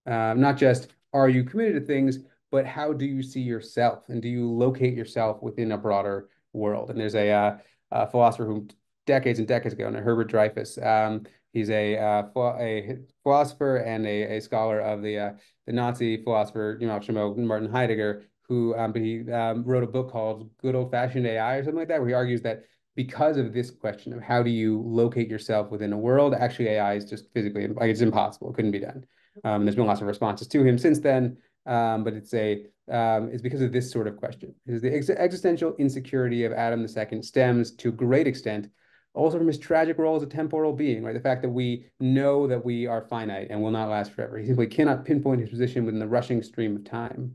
Uh, not just, are you committed to things, but how do you see yourself, and do you locate yourself within a broader world? And there's a, uh, a philosopher who decades and decades ago, and Herbert Dreyfus, um, he's a, uh, a philosopher and a, a scholar of the, uh, the Nazi philosopher, you know, Martin Heidegger, who um, but he um, wrote a book called Good Old Fashioned A I or something like that, where he argues that because of this question of how do you locate yourself within a world, actually A I is just physically, like, it's impossible, it couldn't be done. Um, there's been lots of responses to him since then. Um, but it's a um, it's because of this sort of question. Is the ex existential insecurity of Adam the Second stems to a great extent also from his tragic role as a temporal being, right? The fact that we know that we are finite and will not last forever. He simply cannot pinpoint his position within the rushing stream of time.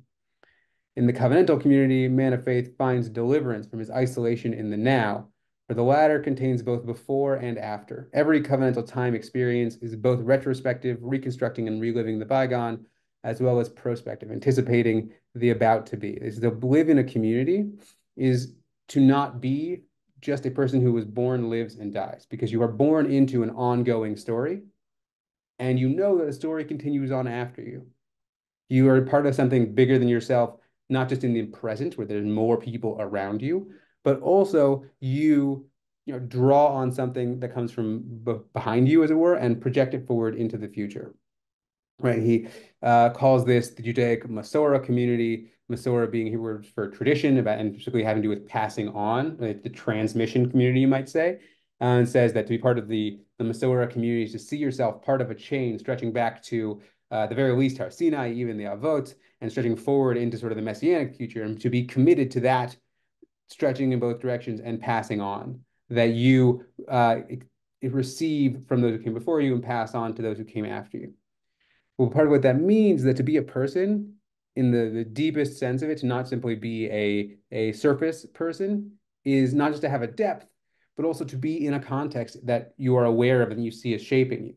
In the covenantal community, man of faith finds deliverance from his isolation in the now, for the latter contains both before and after. Every covenantal time experience is both retrospective, reconstructing and reliving the bygone, as well as prospective, anticipating the about to be. Is to live in a community is to not be just a person who was born, lives, and dies, because you are born into an ongoing story, and you know that the story continues on after you. You are part of something bigger than yourself, not just in the present where there's more people around you, but also you, you know, draw on something that comes from behind you, as it were, and project it forward into the future. Right, he uh, calls this the Judaic Masora community, Masora being here word for tradition, about, and particularly having to do with passing on, like the transmission community, you might say, uh, and says that to be part of the, the Masora community is to see yourself part of a chain stretching back to uh, the very least Har Sinai, even the Avot, and stretching forward into sort of the Messianic future, and to be committed to that stretching in both directions and passing on, that you uh, receive from those who came before you and pass on to those who came after you. Well, part of what that means is that to be a person in the, the deepest sense of it, to not simply be a, a surface person, is not just to have a depth, but also to be in a context that you are aware of and you see as shaping you,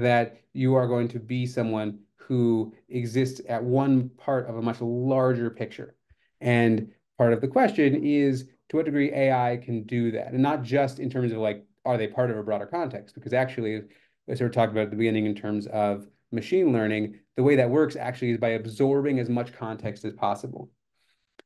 that you are going to be someone who exists at one part of a much larger picture. And part of the question is to what degree A I can do that, and not just in terms of, like, are they part of a broader context? Because actually, as we were talking about at the beginning in terms of machine learning, the way that works actually is by absorbing as much context as possible.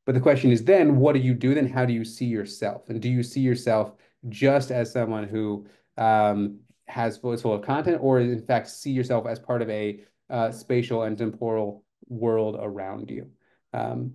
But the question is then, what do you do then? How do you see yourself? And do you see yourself just as someone who um, has full, is full of content, or in fact see yourself as part of a uh, spatial and temporal world around you? Um,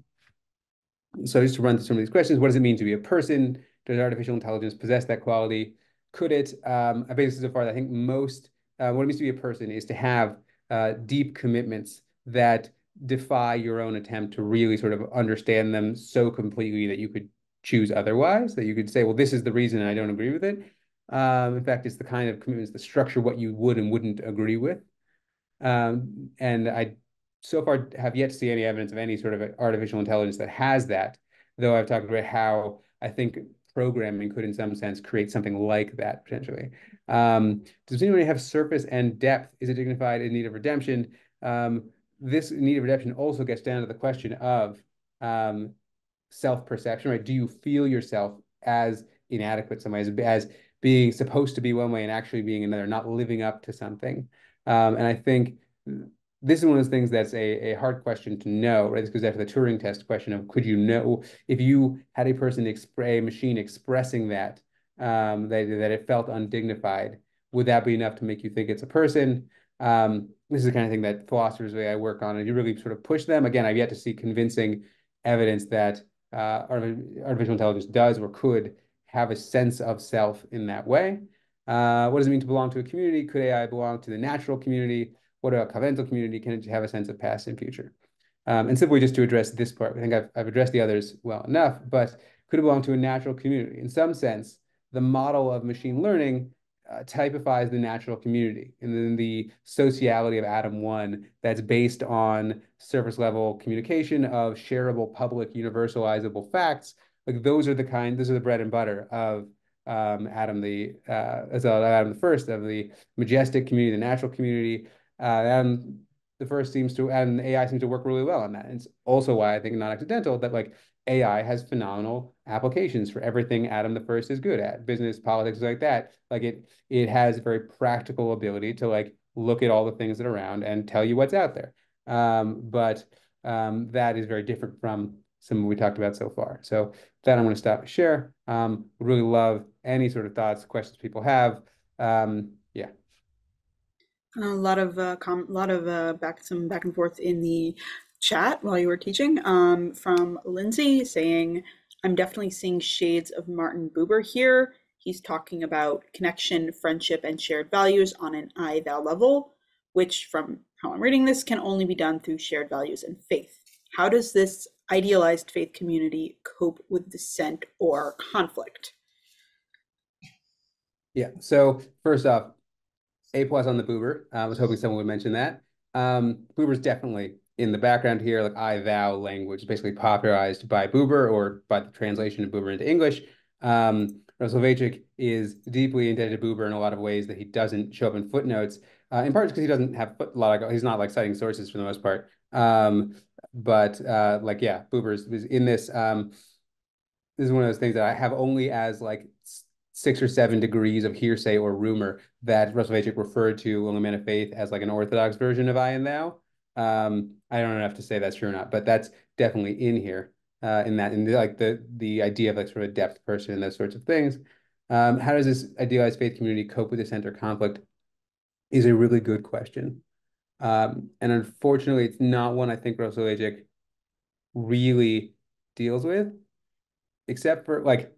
so just to run through some of these questions, what does it mean to be a person? Does artificial intelligence possess that quality? Could it? Um, I basically so far, I think most, uh, what it means to be a person is to have uh, deep commitments that defy your own attempt to really sort of understand them so completely that you could choose otherwise, that you could say, well, this is the reason I don't agree with it. Um, in fact, it's the kind of commitments that structure what you would and wouldn't agree with. Um, and I so far have yet to see any evidence of any sort of artificial intelligence that has that, though I've talked about how I think programming could in some sense create something like that potentially. Um, does anybody have surface and depth? Is it dignified in need of redemption? Um, this need of redemption also gets down to the question of um, self-perception, right? Do you feel yourself as inadequate in some ways, as being supposed to be one way and actually being another, not living up to something? Um, and I think this is one of those things that's a, a hard question to know, right? This goes after the Turing test question of could you know if you had a person, a machine expressing that, um, that, that it felt undignified, would that be enough to make you think it's a person? Um, this is the kind of thing that philosophers really I work on, and you really sort of push them. Again, I've yet to see convincing evidence that uh, artificial intelligence does or could have a sense of self in that way. Uh, what does it mean to belong to a community? Could A I belong to the natural community? What about covenantal community? Can it have a sense of past and future? Um, and simply just to address this part, I think I've, I've addressed the others well enough, but could it belong to a natural community? In some sense, the model of machine learning uh, typifies the natural community and then the sociality of Adam One that's based on surface level communication of shareable, public, universalizable facts. Like those are the kind, those are the bread and butter of um, Adam the uh, as well, Adam the First, of the majestic community, the natural community. Uh, Adam the First seems to, and A I seems to work really well on that. And it's also why I think not accidental that like A I has phenomenal applications for everything Adam the First is good at, business, politics, like that. Like it, it has a very practical ability to like look at all the things that are around and tell you what's out there. Um, but um, that is very different from some we talked about so far. So that I'm going to stop and share. Um, really love any sort of thoughts, questions people have. Um, yeah. A lot of uh, com lot of uh, back some back and forth in the chat while you were teaching. Um, from Lindsay saying, "I'm definitely seeing shades of Martin Buber here. He's talking about connection, friendship, and shared values on an I thou level, which, from how I'm reading this, can only be done through shared values and faith. How does this idealized faith community cope with dissent or conflict?" Yeah, so first off, A plus on the Buber. I was hoping someone would mention that. Um, Buber's definitely in the background here, like I, thou language, basically popularized by Buber or by the translation of Buber into English. Um, Soloveitchik is deeply indebted to Buber in a lot of ways that he doesn't show up in footnotes, uh, in part because he doesn't have a lot of, he's not like citing sources for the most part. Um, But uh, like, yeah, Buber is, is in this. Um, this is one of those things that I have only as like six or seven degrees of hearsay or rumor that Soloveitchik referred to Lonely Man of Faith as like an orthodox version of I and thou. Um, I don't know enough to say that's true or not, but that's definitely in here uh, in that, in the, like the the idea of like sort of a depth person and those sorts of things. Um, how does this idealized faith community cope with dissent or conflict is a really good question. Um, and unfortunately, it's not one I think Soloveitchik really deals with, except for like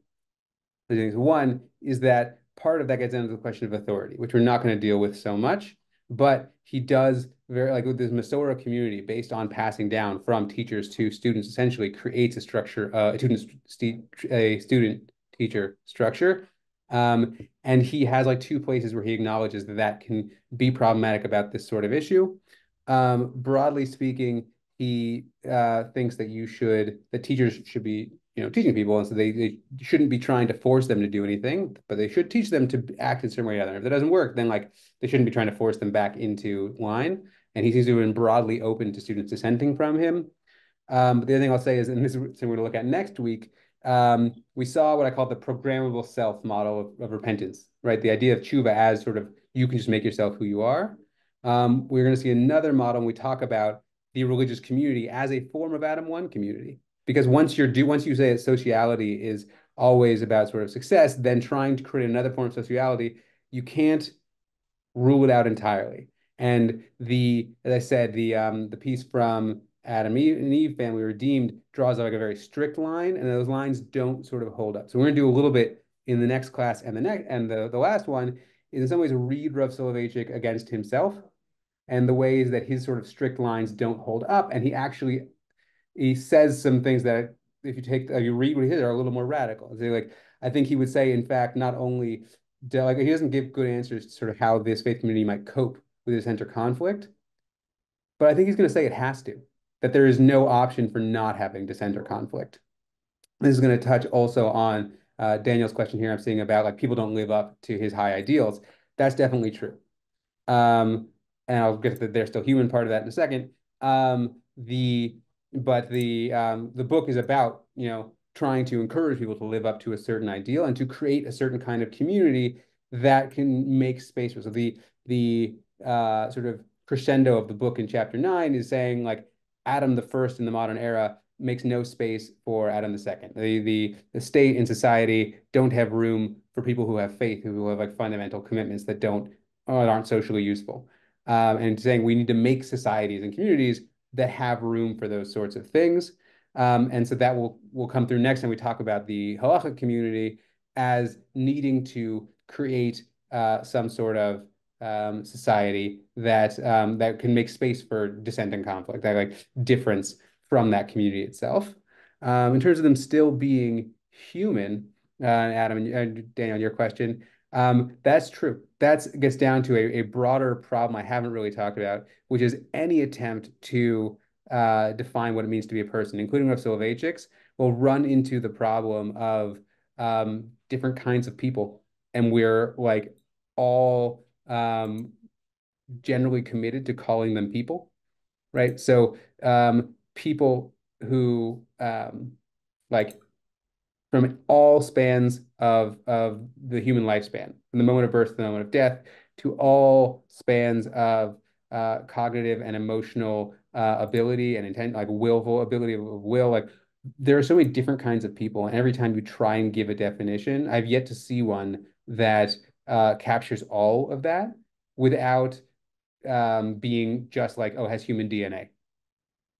the things. One is that part of that gets into the question of authority, which we're not going to deal with so much, but he does very like with this Masora community based on passing down from teachers to students, essentially creates a structure, uh, a student, st a student teacher structure. Um, and he has like two places where he acknowledges that that can be problematic about this sort of issue. Um, broadly speaking, he uh, thinks that you should, that teachers should be, you know, teaching people. And so they, they shouldn't be trying to force them to do anything, but they should teach them to act in some way or other. If that doesn't work, then like they shouldn't be trying to force them back into line. And he seems to have been broadly open to students dissenting from him. Um, but the other thing I'll say is, and this is something we're going to look at next week, Um, we saw what I call the programmable self model of, of repentance, right? The idea of tshuva as sort of you can just make yourself who you are. Um, we're going to see another model when we talk about the religious community as a form of Adam One community, because once you're do once you say that sociality is always about sort of success, then trying to create another form of sociality, you can't rule it out entirely. And the as I said, the um, the piece from Adam and Eve Family Redeemed draws like a very strict line, and those lines don't sort of hold up. So we're going to do a little bit in the next class, and the next and the, the last one is in some ways a read Rav Soloveitchik against himself, and the ways that his sort of strict lines don't hold up. And he actually, he says some things that if you take, if you read what he did, are a little more radical. So like, I think he would say, in fact, not only, do, like he doesn't give good answers to sort of how this faith community might cope with this inter conflict, but I think he's going to say it has to, that there is no option for not having to center conflict. This is going to touch also on uh, Daniel's question here I'm seeing about like people don't live up to his high ideals. That's definitely true. Um, and I'll get to the they're still human part of that in a second. Um, the But the um, the book is about, you know, trying to encourage people to live up to a certain ideal and to create a certain kind of community that can make space for. So the, the uh, sort of crescendo of the book in chapter nine is saying like Adam the first in the modern era makes no space for Adam the second. The, the, the state and society don't have room for people who have faith, who have like fundamental commitments that don't aren't socially useful. Um, and saying we need to make societies and communities that have room for those sorts of things. Um, and so that will, will come through next time we talk about the halacha community as needing to create uh, some sort of um, society that um, that can make space for dissent and conflict, that like difference from that community itself. Um, in terms of them still being human, uh, Adam and uh, Daniel, your question, um, that's true. That gets down to a, a broader problem I haven't really talked about, which is any attempt to uh, define what it means to be a person, including of Soloveitchik's, will run into the problem of um, different kinds of people. And we're like all um, generally committed to calling them people, right? So um, people who um, like from all spans of, of the human lifespan, from the moment of birth to the moment of death, to all spans of uh, cognitive and emotional uh, ability and intent, like willful ability of will. Like there are so many different kinds of people. And every time you try and give a definition, I've yet to see one that uh, captures all of that without um, being just like, oh, has human D N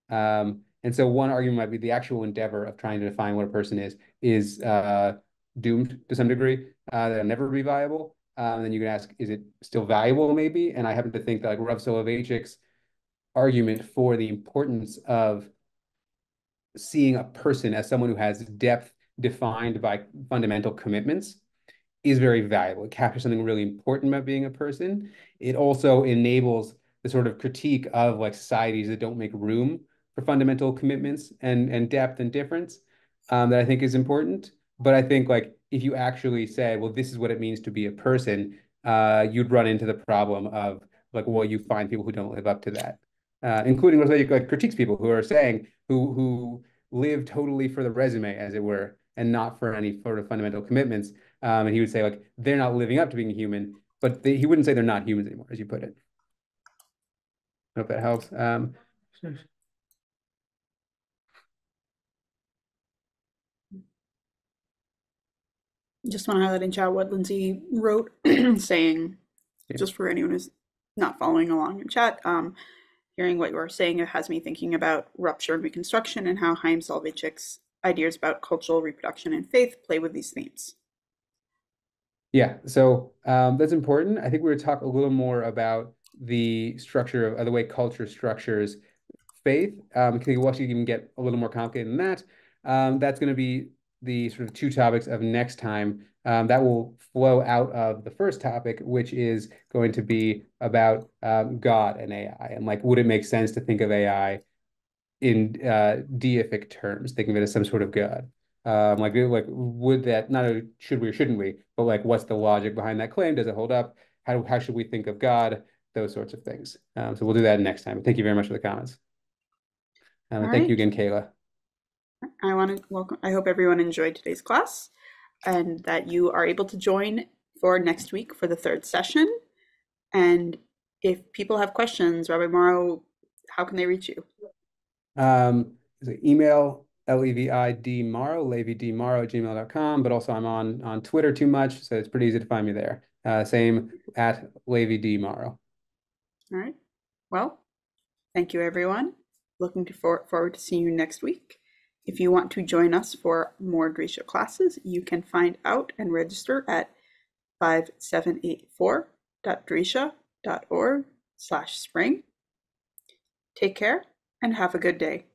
A. Um, and so one argument might be the actual endeavor of trying to define what a person is, is uh, doomed to some degree, uh, that'll never be viable. Um, and then you can ask, is it still valuable maybe? And I happen to think that like Rav Soloveitchik's argument for the importance of seeing a person as someone who has depth defined by fundamental commitments is very valuable. It captures something really important about being a person. It also enables the sort of critique of like societies that don't make room for fundamental commitments and, and depth and difference um, that I think is important. But I think like if you actually say, well, this is what it means to be a person, uh, you'd run into the problem of like, well, you find people who don't live up to that, uh, including like critiques people who are saying who who live totally for the resume, as it were, and not for any sort of fundamental commitments. Um, and he would say like they're not living up to being human, but they, he wouldn't say they're not humans anymore, as you put it. I hope that helps. Um, Just want to highlight in chat what Lindsay wrote, saying, yeah. Just for anyone who's not following along in chat, um, hearing what you are saying, it has me thinking about rupture and reconstruction and how Chaim Soloveitchik's ideas about cultural reproduction and faith play with these themes. Yeah, so um, that's important. I think we're going to talk a little more about the structure of, of the way culture structures faith. Um, can you watch, you can get a little more complicated than that. Um, that's going to be the sort of two topics of next time um, that will flow out of the first topic, which is going to be about um, God and A I, and like, would it make sense to think of A I in uh, deific terms, thinking of it as some sort of God? Um, like, like, would that not a, should we or shouldn't we? But like, what's the logic behind that claim? Does it hold up? How how should we think of God? Those sorts of things. Um, so we'll do that next time. Thank you very much for the comments. Um, and thank you again, Kayla. I want to welcome, I hope everyone enjoyed today's class and that you are able to join for next week for the third session. And if people have questions, Rabbi Morrow, how can they reach you? Um, so email L E V I D Morrow, Levi D Morrow at gmail dot com, but also I'm on, on Twitter too much, so it's pretty easy to find me there. Uh, same at Levi D Morrow. All right. Well, thank you, everyone. Looking for, forward to seeing you next week. If you want to join us for more Drisha classes, you can find out and register at five seven eight four dot drisha dot org slash spring. Take care and have a good day.